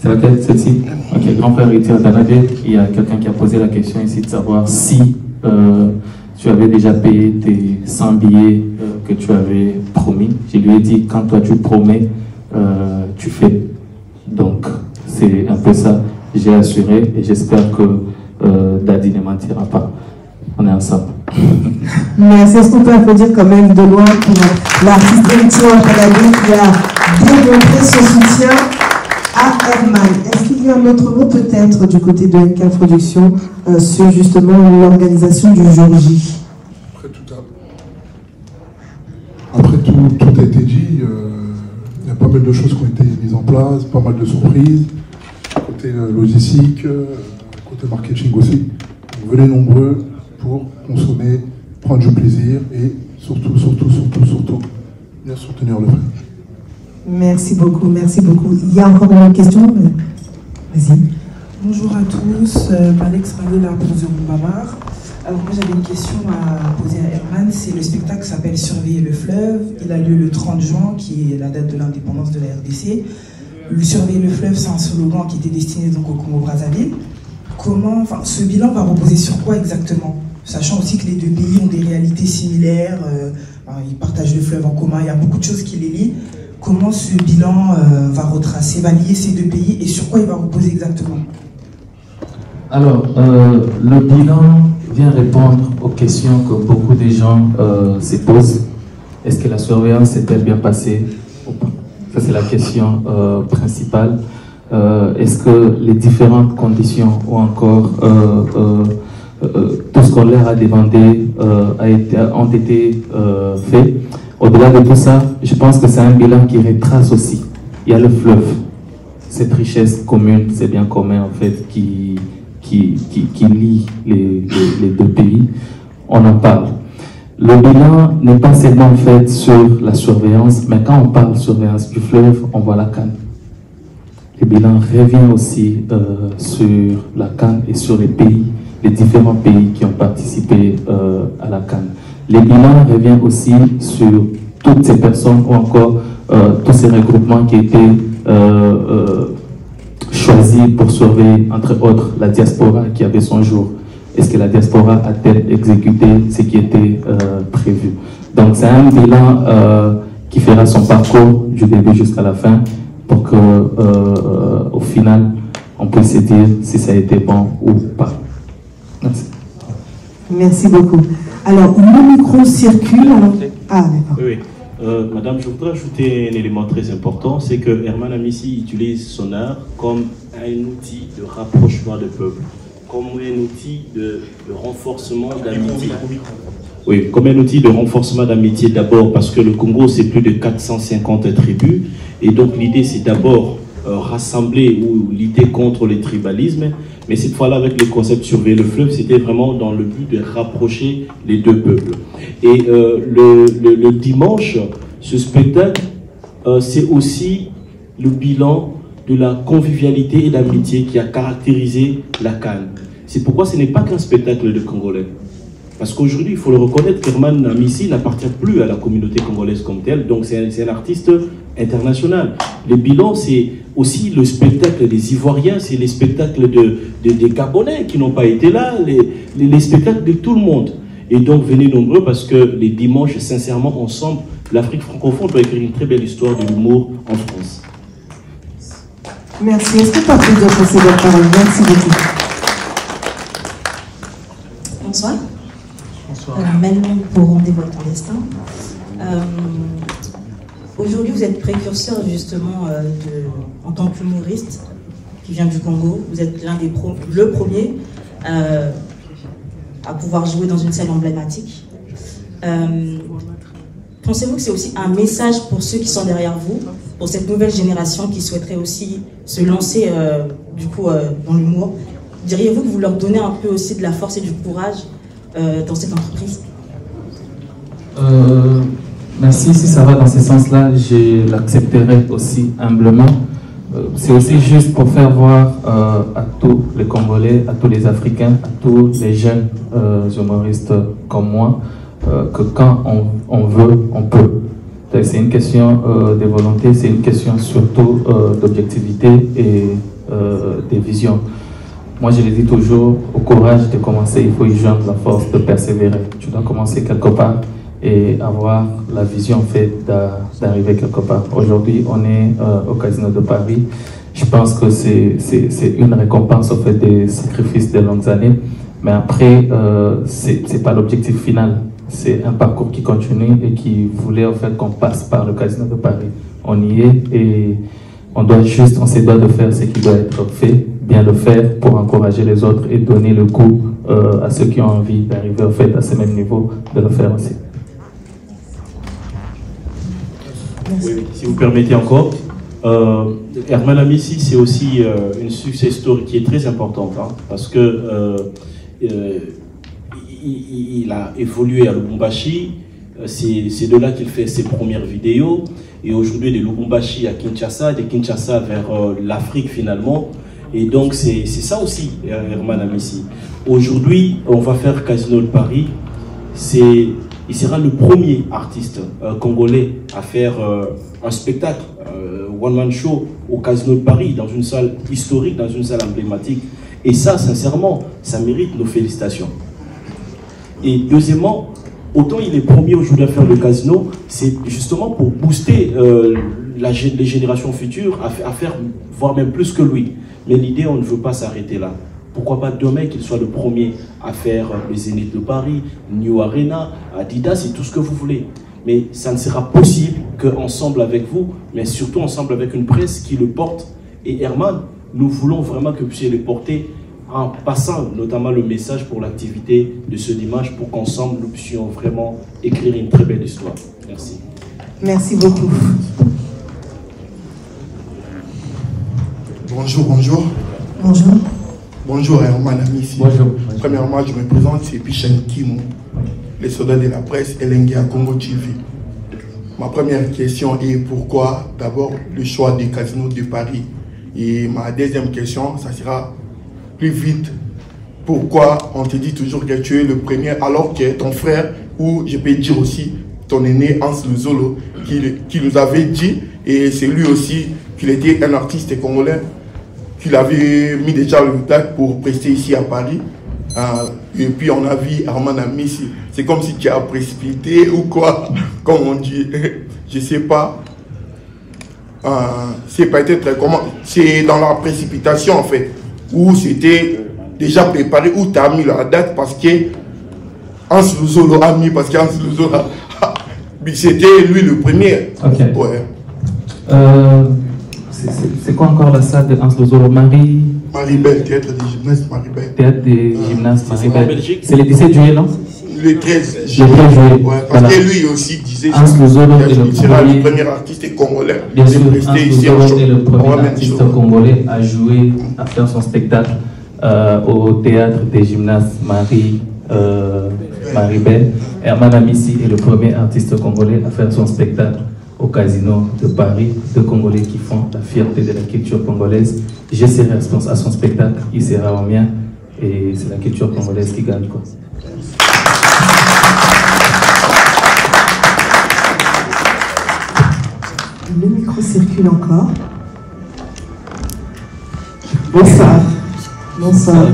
C'est laquelle? Celle-ci? Ok, grand frère Héritier Watanabe. Il y a quelqu'un qui a posé la question ici de savoir si... Euh, tu avais déjà payé tes cent billets euh, que tu avais promis. Je lui ai dit, quand toi tu promets, euh, tu fais. Donc, c'est un peu ça. J'ai assuré et j'espère que euh, Daddy ne mentira pas. On est ensemble. Merci. Est-ce qu'on peut applaudir quand même de loin pour l'artiste Héritier Watanabe qui a démontré son soutien à Herman? Est-ce qu'il y a un autre mot peut-être du côté de M K Production euh, sur justement l'organisation du jour J? Après tout, à... Après tout, tout a été dit, il euh, y a pas mal de choses qui ont été mises en place, pas mal de surprises, côté logistique, euh, côté marketing aussi. Donc, venez nombreux pour consommer, prendre du plaisir et surtout, surtout, surtout, surtout, bien soutenir le frère. Merci beaucoup, merci beaucoup. Il y a encore une autre question? Vas-y. Bonjour à tous, euh, Alex Manola pour The Room Bavard. Alors moi j'avais une question à poser à Herman, c'est le spectacle s'appelle Surveiller le fleuve, il a lieu le trente juin qui est la date de l'indépendance de la R D C. Le Surveiller le fleuve c'est un slogan qui était destiné donc au Congo-Brazzaville. Comment, enfin ce bilan va reposer sur quoi exactement? Sachant aussi que les deux pays ont des réalités similaires, euh, alors, ils partagent le fleuve en commun, il y a beaucoup de choses qui les lient. Comment ce bilan euh, va retracer, va lier ces deux pays et sur quoi il va reposer exactement? Alors, euh, le bilan vient répondre aux questions que beaucoup de gens euh, se posent. Est-ce que la surveillance s'est-elle bien passée ou pas? Ça, c'est la question euh, principale. Euh, Est-ce que les différentes conditions ou encore euh, euh, euh, tout ce qu'on leur a demandé euh, a été, ont été euh, faits? Au-delà de tout ça, je pense que c'est un bilan qui retrace aussi. Il y a le fleuve, cette richesse commune, ces biens communs en fait, qui, qui, qui, qui lie les, les, les deux pays. On en parle. Le bilan n'est pas seulement fait sur la surveillance, mais quand on parle surveillance du fleuve, on voit la canne. Le bilan revient aussi euh, sur la canne et sur les pays, les différents pays qui ont participé euh, à la canne. Le bilan revient aussi sur toutes ces personnes ou encore euh, tous ces regroupements qui étaient euh, euh, choisis pour surveiller, entre autres, la diaspora qui avait son jour. Est-ce que la diaspora a-t-elle exécuté ce qui était euh, prévu? Donc c'est un bilan euh, qui fera son parcours du début jusqu'à la fin pour que, euh, au final, on puisse se dire si ça a été bon ou pas. Merci. Merci beaucoup. Alors, le micro circule. Ah, d'accord. Oui, oui. Euh, Madame, je voudrais ajouter un élément très important, c'est que Herman Amissi utilise son art comme un outil de rapprochement de peuples, comme un outil de, de renforcement d'amitié. Oui, comme un outil de renforcement d'amitié d'abord, parce que le Congo, c'est plus de quatre cent cinquante tribus, et donc l'idée, c'est d'abord euh, rassembler ou lutter contre le tribalisme, mais cette fois-là, avec le concept « Surveiller le fleuve », c'était vraiment dans le but de rapprocher les deux peuples. Et euh, le, le, le dimanche, ce spectacle, euh, c'est aussi le bilan de la convivialité et d'amitié qui a caractérisé la CAN. C'est pourquoi ce n'est pas qu'un spectacle de Congolais. Parce qu'aujourd'hui, il faut le reconnaître, Herman Amissi n'appartient plus à la communauté congolaise comme telle, donc c'est un, un artiste international. Le bilan, c'est aussi le spectacle des Ivoiriens, c'est les spectacles de, de, des Gabonais qui n'ont pas été là, les, les, les spectacles de tout le monde. Et donc, venez nombreux parce que les dimanches, sincèrement, ensemble, l'Afrique francophone doit écrire une très belle histoire de l'humour en France. Merci. Est-ce que tu as plus de procéder à parole? Merci beaucoup. Bonsoir. Bonsoir. Alors, maintenant, pour Rendez-vous à ton destin. Euh, Aujourd'hui, vous êtes précurseur, justement, euh, de, en tant qu'humoriste qui vient du Congo. Vous êtes l'un des pro, le premier euh, à pouvoir jouer dans une salle emblématique. Euh, Pensez-vous que c'est aussi un message pour ceux qui sont derrière vous, pour cette nouvelle génération qui souhaiterait aussi se lancer euh, du coup, euh, dans l'humour? Diriez-vous que vous leur donnez un peu aussi de la force et du courage euh, dans cette entreprise? euh... Merci, si ça va dans ce sens-là, je l'accepterai aussi humblement. C'est aussi juste pour faire voir euh, à tous les Congolais, à tous les Africains, à tous les jeunes euh, humoristes comme moi, euh, que quand on, on veut, on peut. C'est une question euh, de volonté, c'est une question surtout euh, d'objectivité et euh, de vision. Moi, je le dis toujours, au courage de commencer, il faut y joindre la force de persévérer. Tu dois commencer quelque part et avoir la vision en fait d'arriver quelque part. Aujourd'hui, on est euh, au Casino de Paris. Je pense que c'est une récompense au fait des sacrifices de longues années. Mais après, euh, c'est pas l'objectif final. C'est un parcours qui continue et qui voulait en fait qu'on passe par le Casino de Paris. On y est et on doit juste, on se doit de faire ce qui doit être fait, bien le faire pour encourager les autres et donner le coup euh, à ceux qui ont envie d'arriver en fait à ce même niveau de le faire aussi. Oui, si vous permettez encore, euh, Herman Amissi, c'est aussi euh, une success story qui est très importante, hein, parce que euh, euh, il, il a évolué à Lubumbashi, c'est de là qu'il fait ses premières vidéos, et aujourd'hui de Lubumbashi à Kinshasa, de Kinshasa vers euh, l'Afrique finalement, et donc c'est ça aussi Herman Amissi. Aujourd'hui, on va faire Casino de Paris, c'est... Il sera le premier artiste euh, congolais à faire euh, un spectacle, euh, one-man show au Casino de Paris, dans une salle historique, dans une salle emblématique. Et ça, sincèrement, ça mérite nos félicitations. Et deuxièmement, autant il est premier aujourd'hui à faire le Casino, c'est justement pour booster euh, la, les générations futures à, à faire, voire même plus que lui. Mais l'idée, on ne veut pas s'arrêter là. Pourquoi pas demain qu'il soit le premier à faire le Zénith de Paris, New Arena, Adidas et tout ce que vous voulez. Mais ça ne sera possible qu'ensemble avec vous, mais surtout ensemble avec une presse qui le porte. Et Herman, nous voulons vraiment que vous puissiez le porter en passant notamment le message pour l'activité de ce dimanche pour qu'ensemble nous puissions vraiment écrire une très belle histoire. Merci. Merci beaucoup. Bonjour, bonjour. Bonjour. Bonjour Herman Amissi. Bonjour. Premièrement, je me présente, c'est Pichane Kimou, le soldat de la presse Elenge à Congo T V. Ma première question est pourquoi d'abord le choix des Casinos de Paris? Et ma deuxième question, ça sera plus vite. Pourquoi on te dit toujours que tu es le premier alors que ton frère ou je peux dire aussi ton aîné Hans Luzolo, qui, qui nous avait dit, et c'est lui aussi qu'il était un artiste congolais, qu'il avait mis déjà le contact pour prester ici à Paris. Ah, et puis on a vu Armand Amissi, c'est comme si tu as précipité ou quoi, comme on dit, je sais pas. Ah, c'est peut-être comment, c'est dans la précipitation en fait, où c'était déjà préparé, où tu as mis la date parce que Hans Luzolo a mis, parce qu'Hans Luzolo a... c'était lui le premier. Okay. Ouais. Euh, c'est quoi encore la salle de Hans Luzolo? Marie Maribel, théâtre des gymnastes Maribel. Théâtre des gymnastes Maribel. C'est le dix-sept juillet, non? Le treize juillet. Le treize juillet. Ouais, parce voilà. que lui aussi disait que il sera le premier artiste congolais. Bien sûr, Hans Luzolo est le premier artiste congolais à jouer, à faire son spectacle euh, au théâtre des gymnastes Marie. Euh, Maribel. Armand Amissi est le premier artiste congolais à faire son spectacle au Casino de Paris, de Congolais qui font la fierté de la culture congolaise. J'ai ses réponses à son spectacle, il sera en mien, et c'est la culture congolaise qui gagne, quoi. Le micro circule encore. Bonsoir. Bonsoir.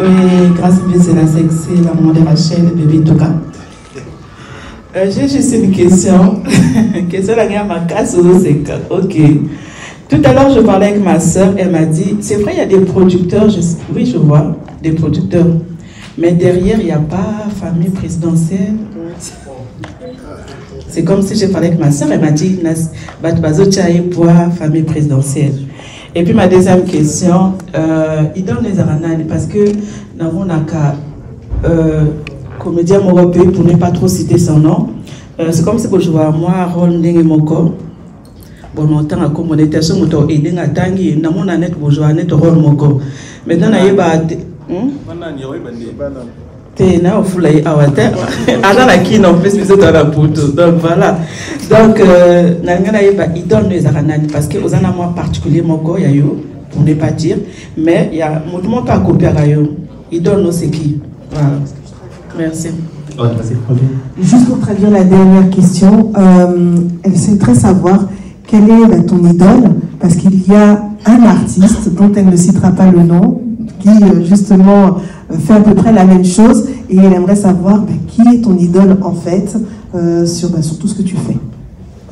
Oui, grâce à c'est la sexe, la monde de Rachel, bébé Toka. Euh, J'ai juste une question. Question la gamme à casse aux écarts. Ok. Tout à l'heure, je parlais avec ma soeur, elle m'a dit, c'est vrai, il y a des producteurs, je, oui, je vois, des producteurs, mais derrière, il n'y a pas famille présidentielle. C'est comme si j'ai parlé avec ma soeur, elle m'a dit, Batbazo Tchaï pour famille présidentielle. Et puis ma deuxième question, euh, il donne les aranani parce que nous avons un euh, comédien européen, pour ne pas trop citer son nom. Euh, C'est comme si je vois moi, Ron Ndenge Moko. Bon, on entend comme on était sur mon tour et d'un tangi, nous avons un net bourgeois, net Ron Moko. Maintenant, il y a des. T'es là au foulé à Water. Alors la qui n'en fait plus dans la bouteille. Donc voilà. Donc il donne les aranani parce que aux années particulièrement quoi y a eu pour ne pas dire, mais il y a mouvement pas copié à eux. Il donne nos qui. Voilà. Merci. Juste pour traduire la dernière question, euh, elle souhaiterait savoir quelle est ton idole parce qu'il y a un artiste dont elle ne citera pas le nom qui justement fait à peu près la même chose et elle aimerait savoir bah, qui est ton idole en fait euh, sur, bah, sur tout ce que tu fais.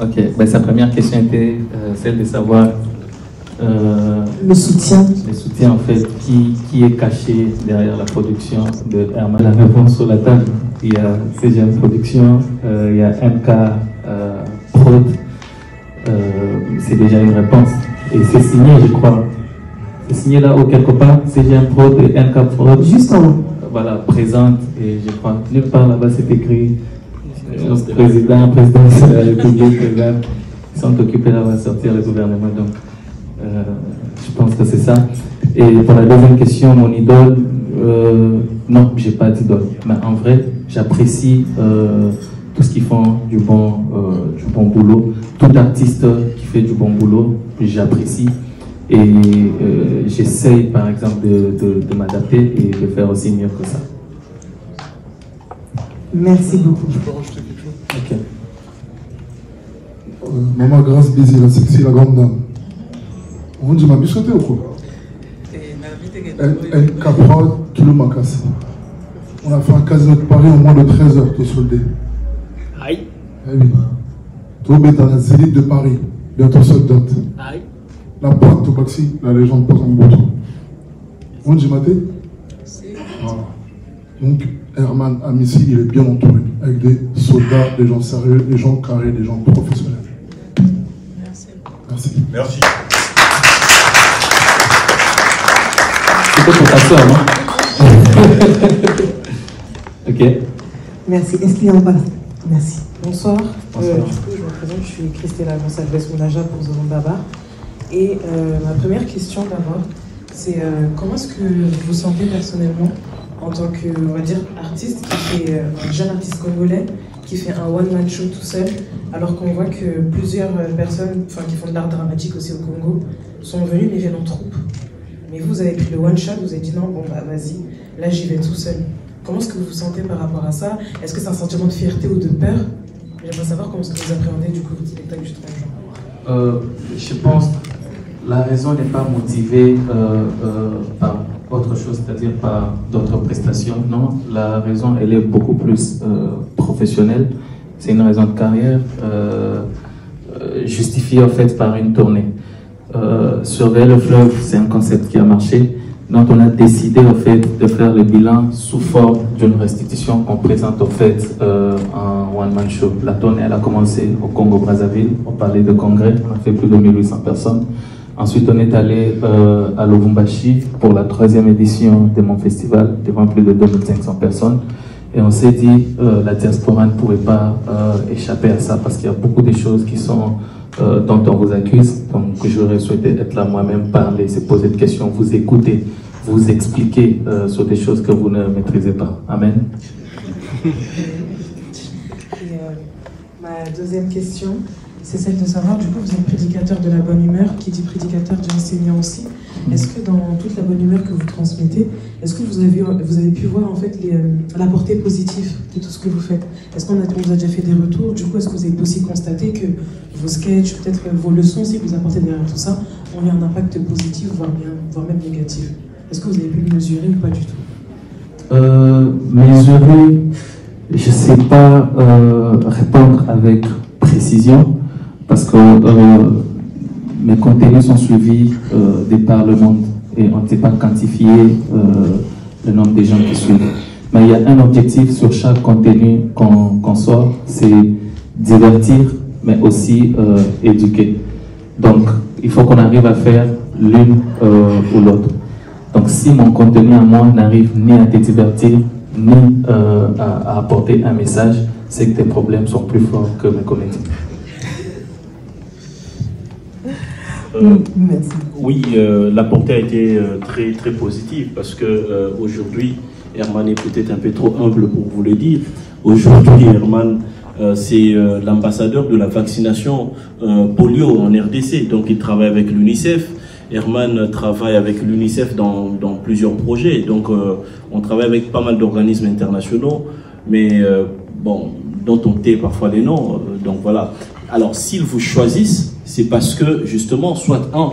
Ok, bah, sa première question était euh, celle de savoir euh, le soutien le soutien en fait qui, qui est caché derrière la production de Herman. La réponse sur la table, il y a C G M Production, euh, il y a M K euh, Prod, euh, c'est déjà une réponse et c'est signé je crois. Signé là-haut quelque part, C G M Prod et N K Prod. Juste en haut. Voilà, présente, et je crois, nulle part là-bas c'est écrit euh, président, présidence de la République, ils sont occupés là-bas à sortir le gouvernement, donc euh, je pense que c'est ça. Et pour la deuxième question, mon idole, euh, non, j'ai pas d'idole, mais en vrai, j'apprécie euh, tout ce qu'ils font du bon, euh, du bon boulot. Tout artiste qui fait du bon boulot, j'apprécie. Et euh, j'essaye par exemple de, de, de m'adapter et de faire aussi mieux que ça. Merci beaucoup. Je peux rajouter quelque chose? Ok. Euh, maman Grâce Bézi, la sexy, la grande dame. On dit ma bichoté ou quoi? Elle caprode, kilo ma casse. On a fait un casino de Paris au moins de treize heures, tout soldé. Aïe. Eh oui. Tombé dans la zélite de Paris, bientôt soldate. Aïe. La porte Tobaxi, la légende pose en bout. On dit maté? Voilà. Donc, Herman Amissi, il est bien entouré, avec des soldats, des gens sérieux, des gens carrés, des gens professionnels. Merci. Merci. Merci. C'était pour ta soeur, non? Ok. Merci. Est-ce qu'il y en a? Merci. Bonsoir. Bonsoir. Euh, du coup, je me présente, je suis Christella Gonsalves-Ounaja pour Zoron Baba. Et euh, ma première question d'abord, c'est euh, comment est-ce que vous vous sentez personnellement en tant que, on va dire, artiste, qui fait, euh, un jeune artiste congolais qui fait un one-man show tout seul, alors qu'on voit que plusieurs personnes qui font de l'art dramatique aussi au Congo sont venues, mais viennent en troupe. Mais vous, vous avez pris le one-shot, vous avez dit non, bon bah vas-y, là j'y vais tout seul. Comment est-ce que vous vous sentez par rapport à ça? Est-ce que c'est un sentiment de fierté ou de peur? J'aimerais savoir comment est-ce que vous appréhendez du coup votre spectacle justement. Euh, je pense que la raison n'est pas motivée euh, euh, par autre chose, c'est-à-dire par d'autres prestations. Non, la raison elle est beaucoup plus euh, professionnelle. C'est une raison de carrière euh, justifiée en fait par une tournée. Euh, Surveiller le fleuve, c'est un concept qui a marché. Donc on a décidé au fait de faire le bilan sous forme d'une restitution qu'on présente au fait euh, en one-man show. La tournée elle a commencé au Congo-Brazzaville, on parlait de congrès, on a fait plus de mille huit cents personnes. Ensuite on est allé euh, à Lubumbashi pour la troisième édition de mon festival devant plus de deux mille cinq cents personnes. Et on s'est dit euh, la diaspora ne pourrait pas euh, échapper à ça parce qu'il y a beaucoup de choses qui sont euh, dont on vous accuse. Donc j'aurais souhaité être là moi-même, parler, se poser des questions, vous écouter, vous expliquer euh, sur des choses que vous ne maîtrisez pas. Amen. Et euh, ma deuxième question, c'est celle de savoir, du coup, vous êtes prédicateur de la bonne humeur, qui dit prédicateur dit enseignant aussi. Est-ce que dans toute la bonne humeur que vous transmettez, est-ce que vous avez, vous avez pu voir en fait les, la portée positive de tout ce que vous faites? Est-ce qu'on vous a déjà fait des retours? Du coup, est-ce que vous avez aussi constaté que vos sketchs, peut-être vos leçons aussi que vous apportez derrière tout ça, ont eu un impact positif, voire, bien, voire même négatif? Est-ce que vous avez pu le mesurer ou pas du tout? euh, Mesurer, je ne sais pas euh, répondre avec précision. Parce que euh, mes contenus sont suivis euh, de par le monde et on ne sait pas quantifier euh, le nombre de gens qui suivent. Mais il y a un objectif sur chaque contenu qu'on qu'on sort, c'est divertir, mais aussi euh, éduquer. Donc, il faut qu'on arrive à faire l'une euh, ou l'autre. Donc, si mon contenu à moi n'arrive ni à te divertir, ni euh, à, à apporter un message, c'est que tes problèmes sont plus forts que mes comédiens. Euh, Merci. Oui, euh, la portée a été euh, très très positive parce que euh, aujourd'hui, Herman est peut-être un peu trop humble pour vous le dire. Aujourd'hui, Herman, euh, c'est euh, l'ambassadeur de la vaccination euh, polio en R D C, donc il travaille avec l'UNICEF. Herman travaille avec l'UNICEF dans, dans plusieurs projets, donc euh, on travaille avec pas mal d'organismes internationaux, mais euh, bon, dont on tait parfois les noms, euh, donc voilà. Alors, s'ils vous choisissent, c'est parce que, justement, soit un,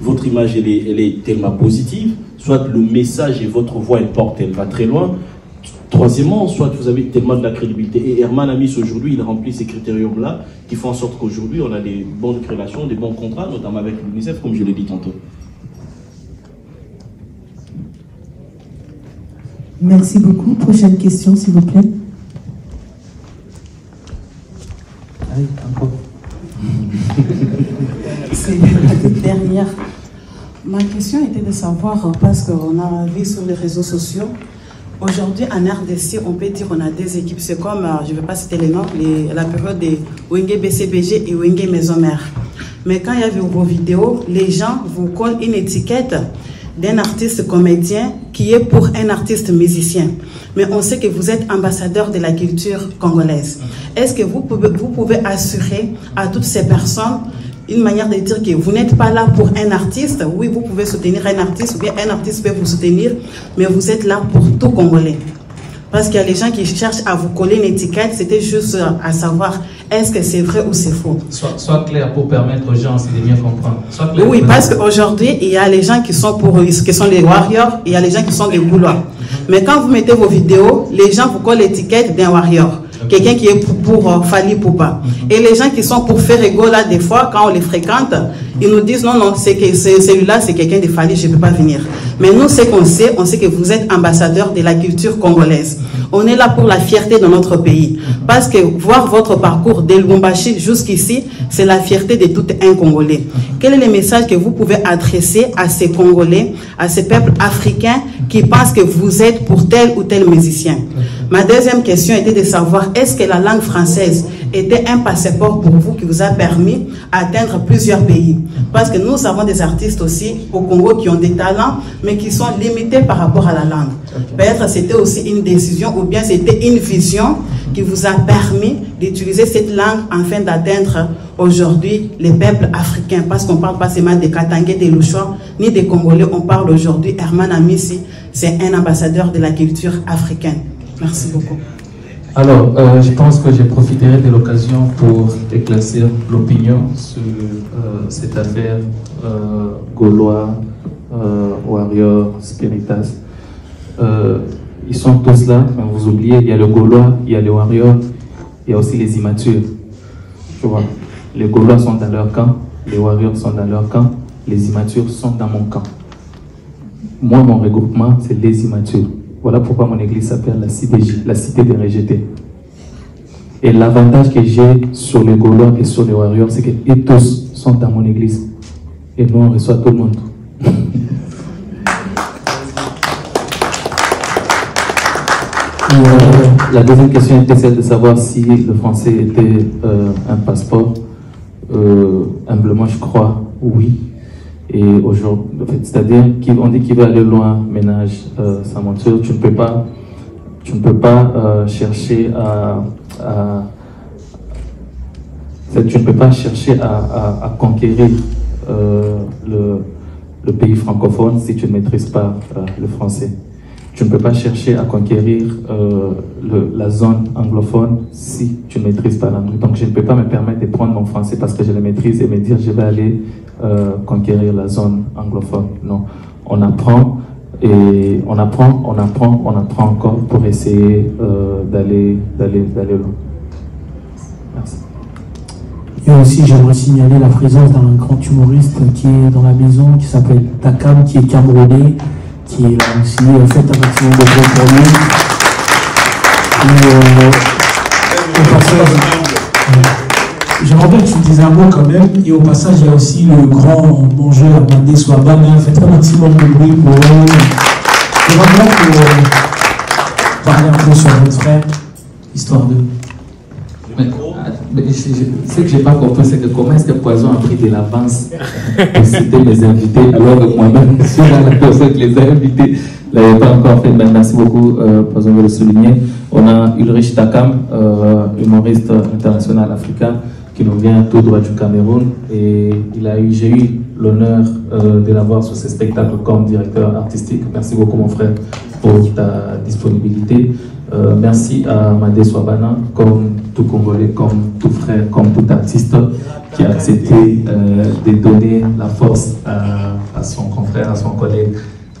votre image, elle est, elle est tellement positive, soit le message et votre voix, elle porte, elle va très loin. Troisièmement, soit vous avez tellement de la crédibilité. Et Herman Amis, aujourd'hui, il remplit ces critériums-là, qui font en sorte qu'aujourd'hui, on a des bonnes relations, des bons contrats, notamment avec l'UNICEF, comme je l'ai dit tantôt. Merci beaucoup. Prochaine question, s'il vous plaît. C'est la dernière. Ma question était de savoir, parce qu'on a vu sur les réseaux sociaux, aujourd'hui en R D C, on peut dire qu'on a des équipes. C'est comme, je ne vais pas citer les noms, les, la période des Wenge B C B G et Wenge Maison Mère. Mais quand il y avait vos vidéos, les gens vous collent une étiquette d'un artiste comédien qui est pour un artiste musicien. Mais on sait que vous êtes ambassadeur de la culture congolaise. Est-ce que vous pouvez, vous pouvez assurer à toutes ces personnes une manière de dire que vous n'êtes pas là pour un artiste? Oui, vous pouvez soutenir un artiste, ou bien un artiste peut vous soutenir, mais vous êtes là pour tout Congolais. Parce qu'il y a des gens qui cherchent à vous coller une étiquette, c'était juste à savoir est-ce que c'est vrai ou c'est faux. Sois, sois clair pour permettre aux gens de bien comprendre. Sois clair. Oui, parce qu'aujourd'hui, il y a les gens qui sont, pour, qui sont les warriors, et il y a les gens qui sont les gouloirs. Mais quand vous mettez vos vidéos, les gens vous collent l'étiquette d'un warrior. Quelqu'un qui est pour, pour euh, Fally Poupa. Mm-hmm. Et les gens qui sont pour Ferrego, là, des fois, quand on les fréquente, ils nous disent, non, non, celui-là, c'est quelqu'un de Fally, je ne peux pas venir. Mais nous, ce qu'on sait, on sait que vous êtes ambassadeur de la culture congolaise. Mm-hmm. On est là pour la fierté de notre pays. Mm-hmm. Parce que voir votre parcours de Lubumbashi jusqu'ici, c'est la fierté de tout un Congolais. Mm-hmm. Quel est le message que vous pouvez adresser à ces Congolais, à ces peuples africains qui pensent que vous êtes pour tel ou tel musicien? Mm-hmm. Ma deuxième question était de savoir, est-ce que la langue française était un passeport pour vous qui vous a permis d'atteindre plusieurs pays? Parce que nous avons des artistes aussi au Congo qui ont des talents, mais qui sont limités par rapport à la langue. Okay. Peut-être c'était aussi une décision ou bien c'était une vision qui vous a permis d'utiliser cette langue afin d'atteindre Aujourd'hui, les peuples africains, parce qu'on ne parle pas seulement des Katangais, des Louchois, ni des Congolais, on parle aujourd'hui, Herman Amissi, c'est un ambassadeur de la culture africaine. Merci beaucoup. Alors, euh, je pense que je profiterai de l'occasion pour éclaircir l'opinion sur euh, cette affaire euh, Gaulois, euh, Warrior, Spiritas. Euh, ils sont tous là, vous oubliez, il y a le Gaulois, il y a le Warrior, il y a aussi les immatures. Tu vois, les Gaulois sont dans leur camp, les Warriors sont dans leur camp, les immatures sont dans mon camp. Moi, mon regroupement, c'est les immatures. Voilà pourquoi mon église s'appelle la C D J, la cité des rejetés. Et l'avantage que j'ai sur les Gaulois et sur les Warriors, c'est que tous sont dans mon église. Et nous, on reçoit tout le monde. La deuxième question était celle de savoir si le français était euh, un passeport. Euh, humblement, je crois, oui. Et aujourd'hui, en fait, c'est-à-dire qu'on dit qu'il veut aller loin, ménage euh, sa monture. Tu ne peux pas, tu ne peux pas euh, chercher à, à tu ne peux pas chercher à, à, à conquérir euh, le, le pays francophone si tu ne maîtrises pas euh, le français. Tu ne peux pas chercher à conquérir euh, le, la zone anglophone si tu ne maîtrises pas l'anglais. Donc je ne peux pas me permettre de prendre mon français parce que je le maîtrise et me dire je vais aller euh, conquérir la zone anglophone. Non, on apprend et on apprend, on apprend, on apprend encore pour essayer euh, d'aller d'aller d'aller loin. Merci. Et aussi j'aimerais signaler la présence d'un grand humoriste qui est dans la maison, qui s'appelle Takam, qui est camerounais, qui est là aussi, en fait, un maximum de gens pour lui. Et, euh, au passage, euh, j'aimerais bien que tu me dises un mot quand même, et au passage, il y a aussi le grand mangeur Mandé Swaba, mais faites un maximum de bruit pour eux. C'est vraiment pour euh, parler un peu sur votre frère, histoire de... Ce que je n'ai pas compris, c'est que comment est-ce que Poison a pris de l'avance pour citer mes invités, alors que moi-même, la personne qui les a invités ne l'avait pas encore fait. Ben, merci beaucoup, euh, Poison, de le souligner. On a Ulrich Takam, euh, humoriste international africain, qui nous vient tout droit du Cameroun. Et j'ai eu l'honneur euh, de l'avoir sur ce spectacle comme directeur artistique. Merci beaucoup, mon frère, pour ta disponibilité. Euh, merci à Mandé Swabana, comme tout Congolais, comme tout frère, comme tout artiste, qui a accepté euh, de donner la force à, à son confrère, à son collègue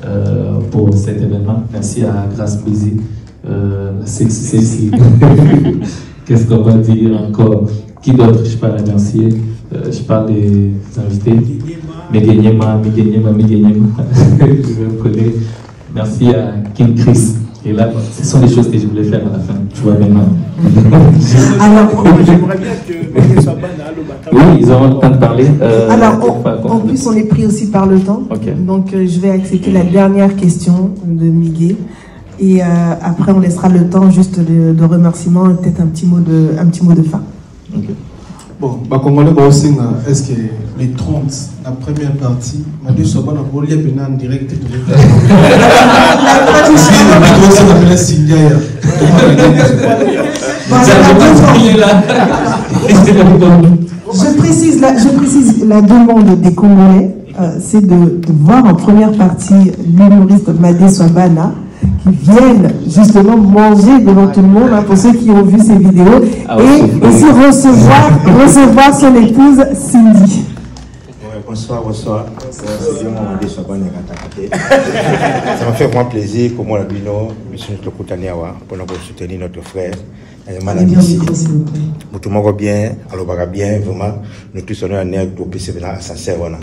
euh, pour cet événement. Merci à Grace Bouzy, euh, c'est celle-ci. Qu'est-ce qu'on va dire encore? Qui d'autre je parle remercier? Euh, je parle des invités. Megenyema, Megenyema, Megenyema. Je me connais. Merci à King Chris. Et là, ce sont des choses que je voulais faire à la fin. Tu vois maintenant. Alors, j'aimerais bien que oui, ils auront le temps de parler. Euh, Alors, on, en plus, on est pris aussi par le temps. Okay. Donc, euh, je vais accepter la dernière question de Miguel. Et euh, après, on laissera le temps juste de, de remerciements, peut-être un petit mot de, un petit mot de fin. Okay. Bon, bah, Congolais, est-ce que les trente, la première partie, Mandé Swabana, on va lire en direct. Je précise la, je précise la demande des Congolais, euh, c'est de, de voir en première partie l'humoriste Mandé Swabana, qui viennent justement manger devant tout le monde, hein, pour ceux qui ont vu ces vidéos, ah ouais, et aussi recevoir, recevoir son épouse Cindy. Ouais, bonsoir, bonsoir. C'est bien mon Mandé Swabana Katakate. Ça m'a fait vraiment plaisir pour moi, Labino, monsieur Tokutaniawa, pour nous soutenir notre frère. Nous tout le monde bien, alors bien, vraiment, nous tous sommes en aide pour que c'est bien à Sansewana.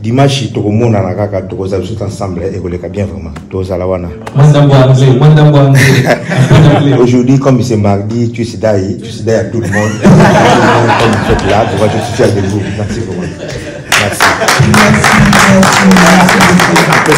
Dimanche, tout le monde a la tout ensemble et on bien vraiment. Tous à la wana. Aujourd'hui, comme c'est mardi, tu sais d'ailleurs, tu sais d'ailleurs tout le monde. Comme là, tu vois, je suis avec vous. Merci vraiment. Merci. Merci.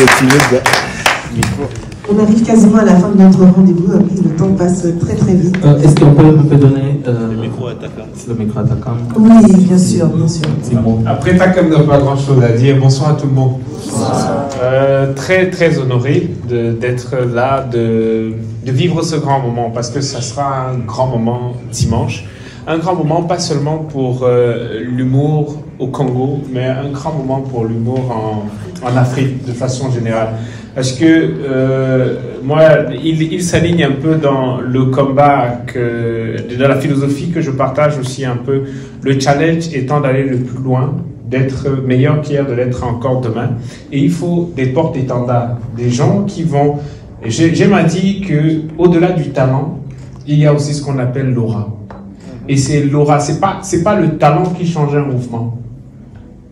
Merci. Merci. On arrive quasiment à la fin de notre rendez-vous, le temps passe très très vite. Euh, Est-ce qu'on peut, peut donner euh, le micro à Takam? Le micro à Takam. Oui, bien sûr, bien sûr. Bon. Après, Takam n'a pas grand-chose à dire. Bonsoir à tout le monde. Bonsoir. Euh, très très honoré d'être là, de, de vivre ce grand moment, parce que ça sera un grand moment dimanche. un grand moment, pas seulement pour euh, l'humour au Congo, mais un grand moment pour l'humour en, en Afrique, de façon générale. Parce que, euh, moi, il, il s'aligne un peu dans le combat, que, dans la philosophie que je partage aussi un peu, le challenge étant d'aller le plus loin, d'être meilleur qu'hier, de l'être encore demain. Et il faut des porte-étendards, des gens qui vont... J'aime dit qu'au-delà du talent, il y a aussi ce qu'on appelle l'aura. Et c'est l'aura, c'est pas, c'est pas le talent qui change un mouvement,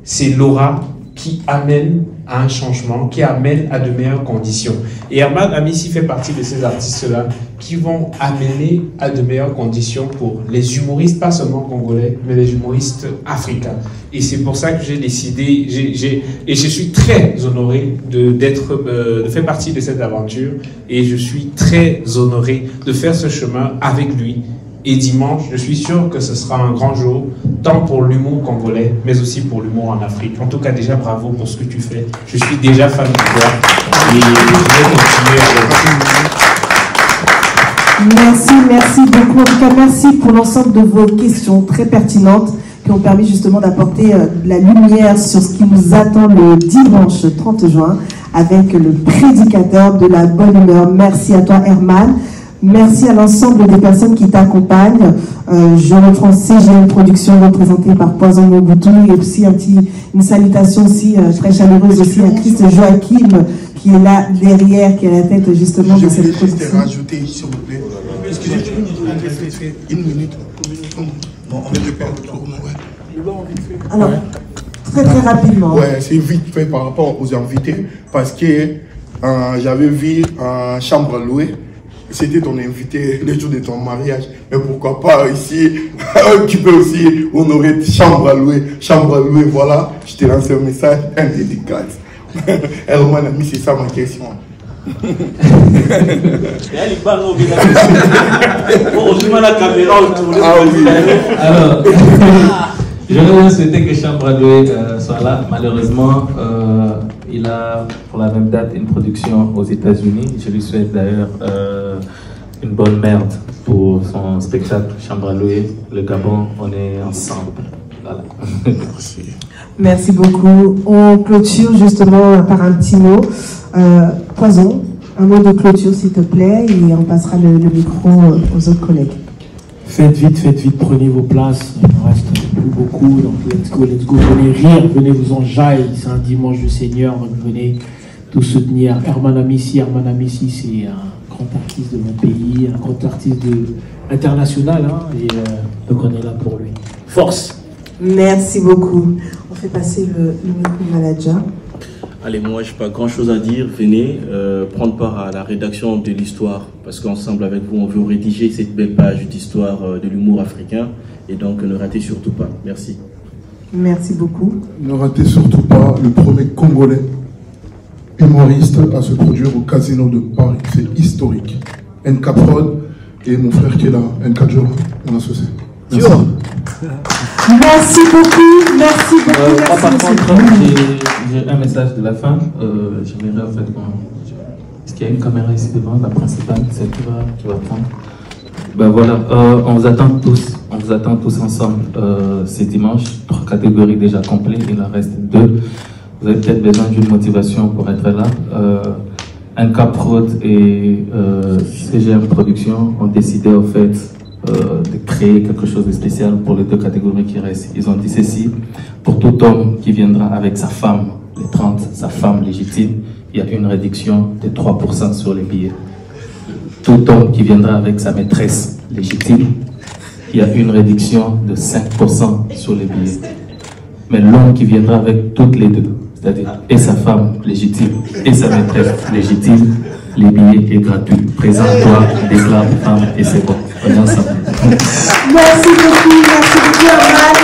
c'est l'aura qui amène à un changement, qui amène à de meilleures conditions. Et Herman Amissi fait partie de ces artistes-là qui vont amener à de meilleures conditions pour les humoristes, pas seulement congolais, mais les humoristes africains. Et c'est pour ça que j'ai décidé, j'ai, j'ai, et je suis très honoré de, d'être, euh, de faire partie de cette aventure, et je suis très honoré de faire ce chemin avec lui. Et dimanche, je suis sûr que ce sera un grand jour, tant pour l'humour congolais, mais aussi pour l'humour en Afrique. En tout cas, déjà, bravo pour ce que tu fais. Je suis déjà fan de toi. Et je vais continuer avec... Merci, merci beaucoup. En tout cas, merci pour l'ensemble de vos questions très pertinentes qui ont permis justement d'apporter euh, la lumière sur ce qui nous attend le dimanche trente juin avec le prédicateur de la bonne humeur. Merci à toi, Herman. Merci à l'ensemble des personnes qui t'accompagnent. Euh, je reprends C G M Productions, représentée par Poison Mobutu, et aussi un petit, une salutation aussi euh, très chaleureuse aussi à Christ Joachim, qui est là derrière, qui est à la tête justement de cette production. Je vais rajouter, s'il vous plaît. Excusez-moi, une minute. Bon, on peut pas retourner. Alors, très très rapidement. Ouais, c'est vite fait par rapport aux invités, parce que euh, j'avais vu en chambre louée. C'était ton invité le jour de ton mariage. Mais pourquoi pas ici, tu peux aussi honorer chambre à louer. Chambre à louer, voilà. Je te lance un message, un dédicace. Herman Amissi, c'est ça ma question. Ah oui. Alors, j'aurais souhaité que chambre à louer euh, soit là. Malheureusement, euh, il a pour la même date une production aux États-Unis. Je lui souhaite d'ailleurs euh, une bonne merde pour son spectacle Chambre à louer, le Gabon, on est ensemble. Voilà. Merci. Merci beaucoup. On clôture justement par un petit mot. Euh, Poison, un mot de clôture s'il te plaît, et on passera le, le micro aux autres collègues. Faites vite, faites vite, prenez vos places, il ne reste plus beaucoup, donc let's go, let's go, venez rire, venez vous enjailler, c'est un dimanche du Seigneur, venez tout soutenir. Herman Amissi, Herman Amissi, c'est un grand artiste de mon pays, un grand artiste de... international, hein, et euh, donc on est là pour lui. Force! Merci beaucoup. On fait passer le, le micro manager. Allez, moi, j'ai pas grand-chose à dire. Venez euh, prendre part à la rédaction de l'histoire, parce qu'ensemble avec vous, on veut rédiger cette belle page d'histoire euh, de l'humour africain. Et donc, ne ratez surtout pas. Merci. Merci beaucoup. Ne ratez surtout pas le premier Congolais humoriste à se produire au Casino de Paris. C'est historique. N K Prod et mon frère qui est là, N K Jola, mon associé. Merci. Merci beaucoup, merci beaucoup. Euh, moi, par contre, j'ai un message de la fin. Euh, J'aimerais en fait qu'on. Est-ce qu'il y a une caméra ici devant, la principale, celle qui va, qui va prendre? Ben voilà, euh, on vous attend tous, on vous attend tous ensemble. Euh, C'est dimanche, trois catégories déjà complètes, il en reste deux. Vous avez peut-être besoin d'une motivation pour être là. Euh, N K Prod et euh, C G M Productions ont décidé en fait. Euh, de créer quelque chose de spécial pour les deux catégories qui restent. Ils ont dit ceci, pour tout homme qui viendra avec sa femme, les trente, sa femme légitime, il y a une réduction de trois pour cent sur les billets. Tout homme qui viendra avec sa maîtresse légitime, il y a une réduction de cinq pour cent sur les billets. Mais l'homme qui viendra avec toutes les deux, c'est-à-dire et sa femme légitime et sa maîtresse légitime, les billets est gratuit. Présente-toi, déclare femme et c'est bon. Merci beaucoup, merci beaucoup Herman,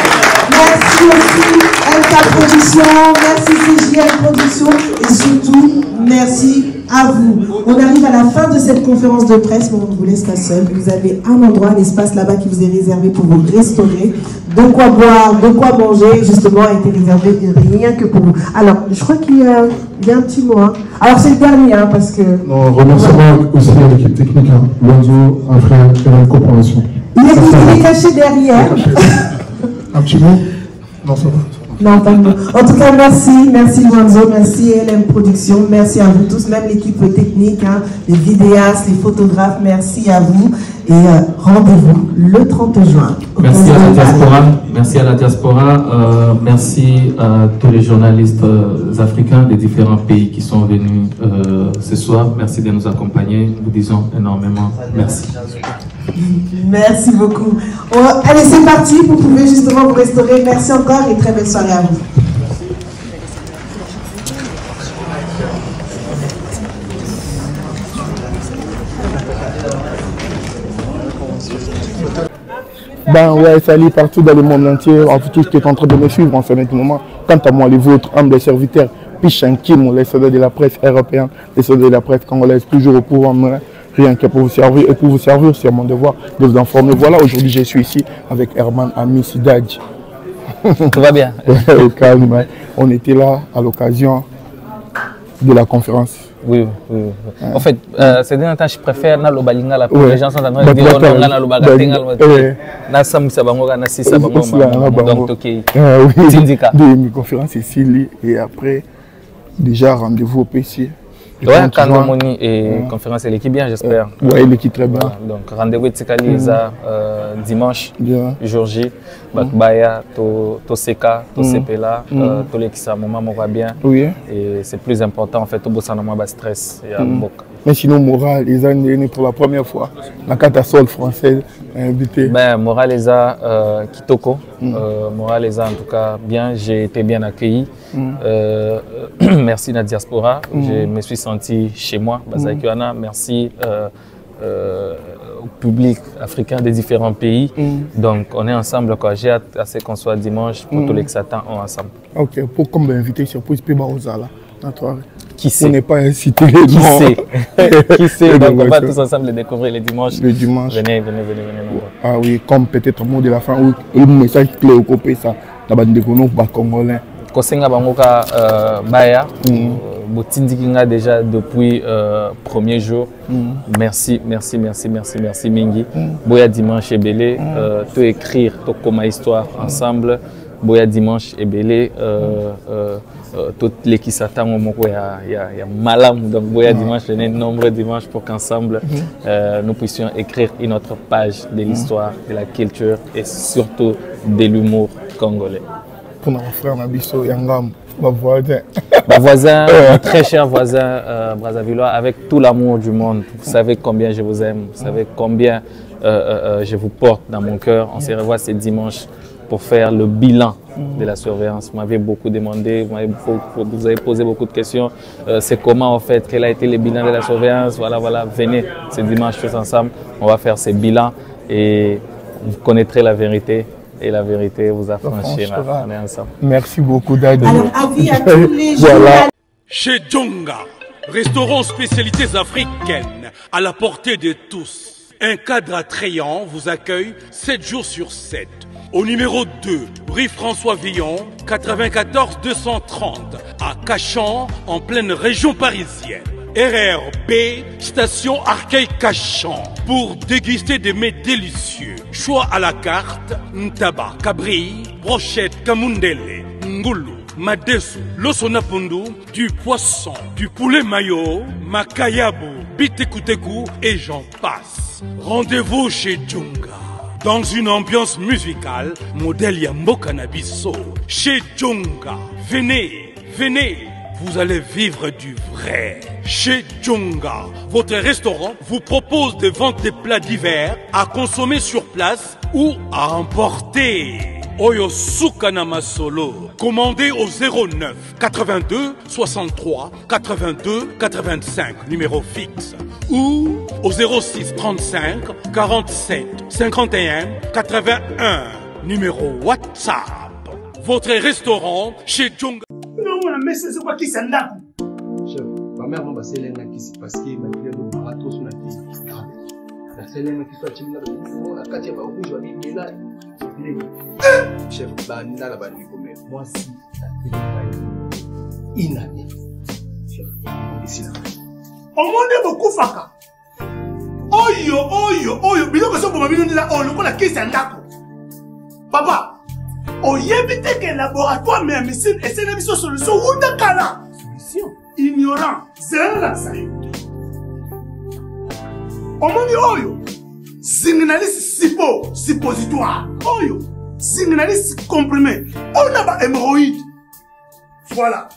merci aussi N K Productions, merci C J M Productions et surtout merci à vous. On arrive à la fin de cette conférence de presse, mais on ne vous laisse pas seul. Vous avez un endroit, l'espace là-bas qui vous est réservé pour vous restaurer. De quoi boire, de quoi manger, justement, a été réservé rien que pour vous. Alors, je crois qu'il y, y a un petit mot. Hein. Alors, c'est le dernier, hein, parce que... Non, remerciement aussi à l'équipe technique, hein. Lonzo, un frère, et la coopération. Il est caché derrière. Un petit mot? Non, ça va. Non, en tout cas, merci, merci Wanzo, merci L M Productions, merci à vous tous, même l'équipe technique, hein, les vidéastes, les photographes, merci à vous. Et euh, rendez-vous le trente juin. Merci à la diaspora, merci à la diaspora, euh, merci à tous les journalistes euh, africains des différents pays qui sont venus euh, ce soir. Merci de nous accompagner, nous disons énormément merci. Merci beaucoup. Oh, allez, c'est parti, vous pouvez justement vous restaurer. Merci encore et très belle soirée à vous. Ben ouais, salut partout dans le monde entier, à vous tous qui êtes en train de me suivre en ce moment. Quant à moi, les vôtres, hommes des serviteurs, Pichankim, les soldats de la presse européenne, les soldats de la presse congolaise, toujours au pouvoir. Rien que pour vous servir et pour vous servir, c'est mon devoir de vous informer. Voilà, aujourd'hui je suis ici avec Herman Ami Sidadji. Tout va bien. Au calme, on était là à l'occasion de la conférence. Oui, oui, oui. En fait, euh, ces derniers temps, je préfère na lobalinga la pour les gens sont en train de dire on a na lobalinga na sam sabango na si sabango donc OK. Syndicat. De une conférence ici et après déjà rendez-vous au P C. Oui, Kandomoni et mmh. conférence, elle est bien, j'espère. Euh, oui, elle est très bien. Ouais, donc, rendez-vous Tsekaliza euh, dimanche, yeah. jour J, Bakbaya, Toseka, Tosepela, Tolekisa, Mouma, Moura bien. Oui. Et c'est plus important, en fait, au Bossanoma, bas stress et à Mboka. Mais sinon, Moral, ils ont venu pour la première fois. La catastrophe française a invité. Ben, Moral, ils ont euh, Kitoko. Mm. Euh, Moral, ils ont en tout cas bien. J'ai été bien accueilli. Mm. Euh, merci, la diaspora. Mm. Je me suis senti chez moi, Bazaïkiwana. Mm. Merci euh, euh, au public africain des différents pays. Mm. Donc, on est ensemble. J'ai hâte à ce qu'on soit dimanche pour mm. tous les Satans, on est ensemble. Ok, pour comme invité surprise, puis Baouzala. Qui sait? On n'est pas incité. Qui sait? Qui sait? Donc, on va tous ensemble les découvrir les dimanches. Le dimanche. Venez, venez, venez, venez. Ah oui, comme peut-être au mot de la fin, ou le message clé au copé, ça, la bande de Congolais. Kosenga Bangoka Baya, Botindikinga déjà depuis le premier jour. Merci, merci, merci, merci, merci, Mingi. Boya dimanche et Belé, tout écrire, tout comme histoire ensemble. Boya dimanche et Belé. Euh, toutes les qui s'attendent au moment où il y a, y a, y a malam. Donc, Boya dimanche, il y a de nombreux dimanches pour qu'ensemble euh, nous puissions écrire une autre page de l'histoire, de la culture et surtout de l'humour congolais. Pour notre frère Nabisso Yangam, mon voisin. Mon voisin, mon très cher voisin euh, Brazzavillois, avec tout l'amour du monde. Vous savez combien je vous aime, vous savez combien euh, euh, je vous porte dans mon cœur. On se revoit ce dimanche pour faire le bilan de la surveillance. Vous m'avez beaucoup demandé, vous, beaucoup, vous avez posé beaucoup de questions. Euh, c'est comment en fait, quel a été le bilan de la surveillance. Voilà, voilà, venez ce dimanche tous ensemble, on va faire ces bilans et vous connaîtrez la vérité et la vérité vous affranchira. On est ensemble. Merci beaucoup Dadi. Alors, avis à tous les voilà. Chez Djonga, restaurant spécialités africaines à la portée de tous. Un cadre attrayant vous accueille sept jours sur sept. Au numéro deux, rue François Villon, quatre-vingt-quatorze deux cent trente, à Cachan, en pleine région parisienne. R R B, station Arcueil-Cachan, pour déguster des mets délicieux. Choix à la carte, ntaba, cabri, brochette, kamundele, ngoulou, madesu, losonapundu, du poisson, du poulet mayo, makayabu, bitekuteku et j'en passe. Rendez-vous chez Djonga. Dans une ambiance musicale, modèle Yambo Cannabiso, chez Djonga. Venez, venez, vous allez vivre du vrai. Chez Djonga, votre restaurant vous propose des ventes de plats divers à consommer sur place ou à emporter. Oyo Sukanama Solo, commandez au zéro neuf, quatre-vingt-deux, soixante-trois, quatre-vingt-deux, quatre-vingt-cinq, numéro fixe. Ou au zéro six, trente-cinq, quarante-sept, cinquante et un, quatre-vingt-un, numéro WhatsApp. Votre restaurant chez Djonga. Non, mon ami, c'est quoi qui s'en a? Chef, ma mère m'a passé l'un qui s'est passé, ma fille m'a pas trop son acquis. La seule qui soit timide, la quatrième va rouge, va vivre, mais là, c'est chef, bah, n'a la banne, mais moi, si, la télé, il n'a rien. Chef, ici, là. On m'en est beaucoup, Faka. On Oyo, oyo, oyo, biloko so bomami noni la oloko la kesi andako. Papa, oyebite ke laboratoire mais médecine et c'est la mission solution ou dakala. Solution ignorant, c'est la ça. Omoni oyo, signalise sipo, suppositoire. Oyo, signalise comprimé. On a ba hémorroïde. Voilà.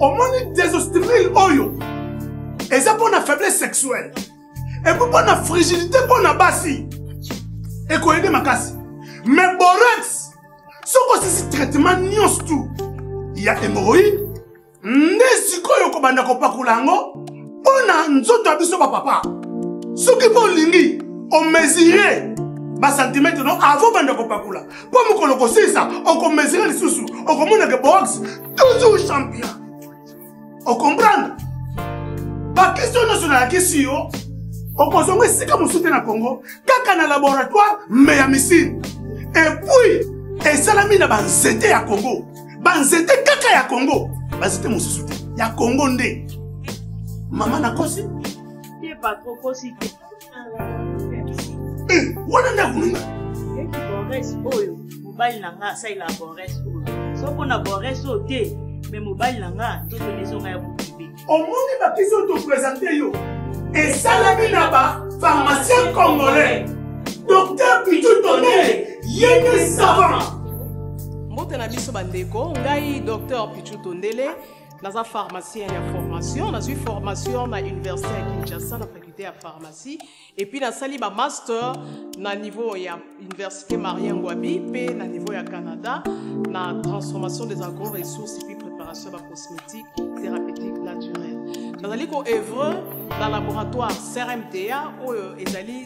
Omoni désostril oyo. Et ça pour la faiblesse sexuelle. Et pour la fragilité pour la basse. Et qu'on aide ma casse. Mais borax, ce que c'est traitement nions tout. Il y a hémorroïdes. N'est-ce qu'on a pas coulango? On a un autre abus sur papa. Ce qui pour l'ingé, on mesurait. Bas centimètre non avant bande de copacoula. Pour me colocoser ça, on mesurait les sous-sous. On commande que borax, toujours champion. On comprend? La question nationale, la question, on consomme si comme on soutient le Congo, kaka na laboratoire, mais à missile. Et puis, et salami na banzete ya Congo, banzete kaka ya Congo, banzete mon soutien, ya Congo ndé. Maman na kosi? T'es pas trop kosi. Eh, wana na kununga. Eh, borres oyo, mobile nanga sa ila borres oyo. So kona borres oyo te, mais mobile nanga tout le son ya au monde ma question te présenter yo et salami naba pharmacien congolais docteur Pitou Tonné yene savant mbote na biso bandeko ngai docteur Pitou Tondele naza pharmacien ya formation nazu formation na université ya Kinshasa na faculté ya pharmacie et puis na sali ba master na niveau ya université Marien Ngouabi pe na niveau ya Canada na transformation des agro-ressources et puis préparation ba cosmétique thérapeutique. Nous allons œuvrer dans le laboratoire C R M T A ou le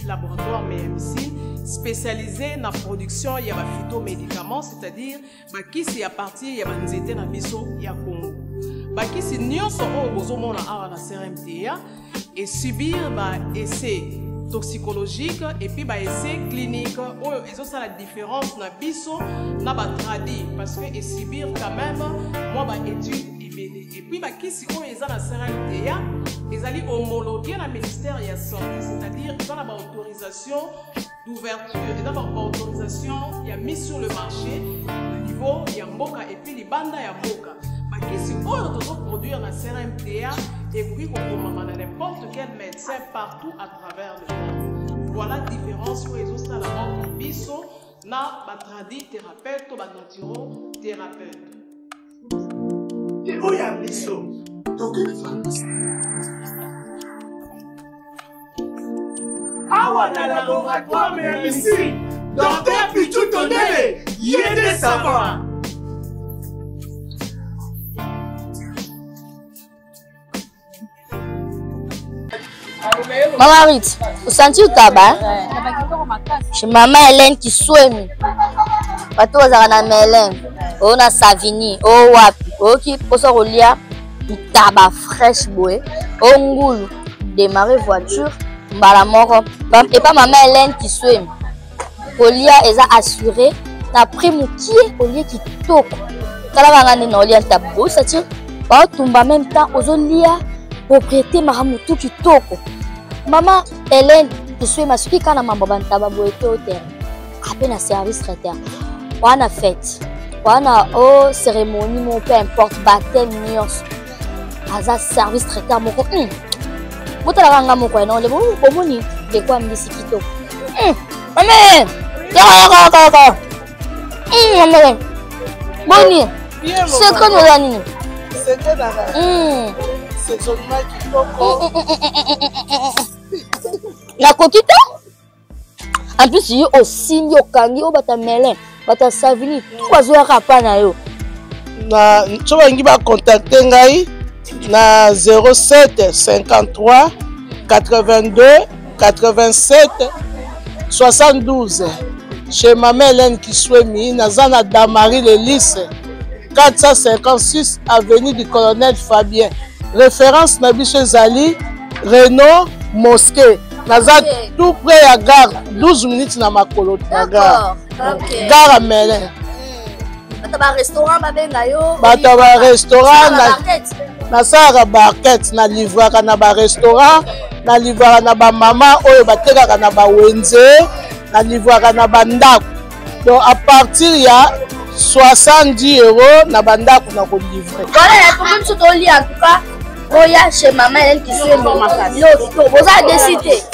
laboratoire M M C spécialisé dans la production de phytomédicaments, c'est-à-dire qui est à partir de nzete na biso ya Congo. Qui est nous sommes au la C R M T A et subir des essais toxicologiques et puis des essais cliniques. C'est la différence dans biso na ba tradi parce que subir quand même moi ba étude. Et puis, qui si on est dans la C R M T A, ils allaient homologuer le ministère de la Santé, c'est-à-dire qu'ils ont l'autorisation d'ouverture, ils ont l'autorisation, ils ont mis sur le marché, au niveau, il y a Mboka et puis les bandes à Mboka. Qui si on est produire la C R M T A, et puis on peut n'importe quel médecin partout à travers le monde. Voilà la différence pour les autres dans la banque de Bissot, na batradi thérapeute ou naturo thérapeute. Oya biso toke pharmacie awa na laboratoire mais ici docteur Pitou Tondele yede savant Maman Ritz, vous sentez le tabac? Chez maman Hélène qui soigne. Pas tout ça na Hélène. On a Savini, oh wapi. Ok, pour ça, on y a du tabac fraîche, boé. On goule, démarrer voiture, balamoro. Et pas maman Hélène qui swim. Olia, elle a assuré. T'as pris mon qui est Olia qui toque. T'as la banane, Olia, t'as beau, ça tire. Pas tombe en même temps, aux Olia, propriété, maramoutou qui toque. Maman Hélène qui swim, à ce qui est quand la maman tabac boé, t'es au terme. Après, la service reterre. On a fait. On a une cérémonie, mon peu importe, baptême, nuance. Aza service traiteur, mon co. Hum. Vous avez mon co, non? Le bon, comment ni? De quoi me dit Kito? Hum. Maman. Yaka, yaka, yaka. Hum, maman. Boni. C'est quoi nos amis? C'est quoi là? Hum. C'est son mal qui coco. La coquita? En plus, il y a aussi des cangi au batamelin. Bata Savini, trois jours après naio. Na, tu vas nous contacter ngai na zéro sept cinquante-trois quatre-vingt-deux quatre-vingt-sept soixante-douze. Chez maman Hélène Kiswemi, Nazana Damari Lelis, quatre cent cinquante-six avenue du Colonel Fabien. Référence Nabiche Zali, Renault Mosquée. Nazan tout près à gare, douze minutes na makolo na gare. Okay. Gare à Melin. Mm. Ba restaurant ba benga yo. Ba ba restaurant na na sara barquette na livraka na ba restaurant na livra na ba mama oyo bateka na ba wenze na livra na bandako. Donc à partir ya soixante-dix euros na bandako na ko livrer. Voilà la commande sur ton lit en tout cas. Oya chez maman elle qui se met ma famille. Vous avez décidé.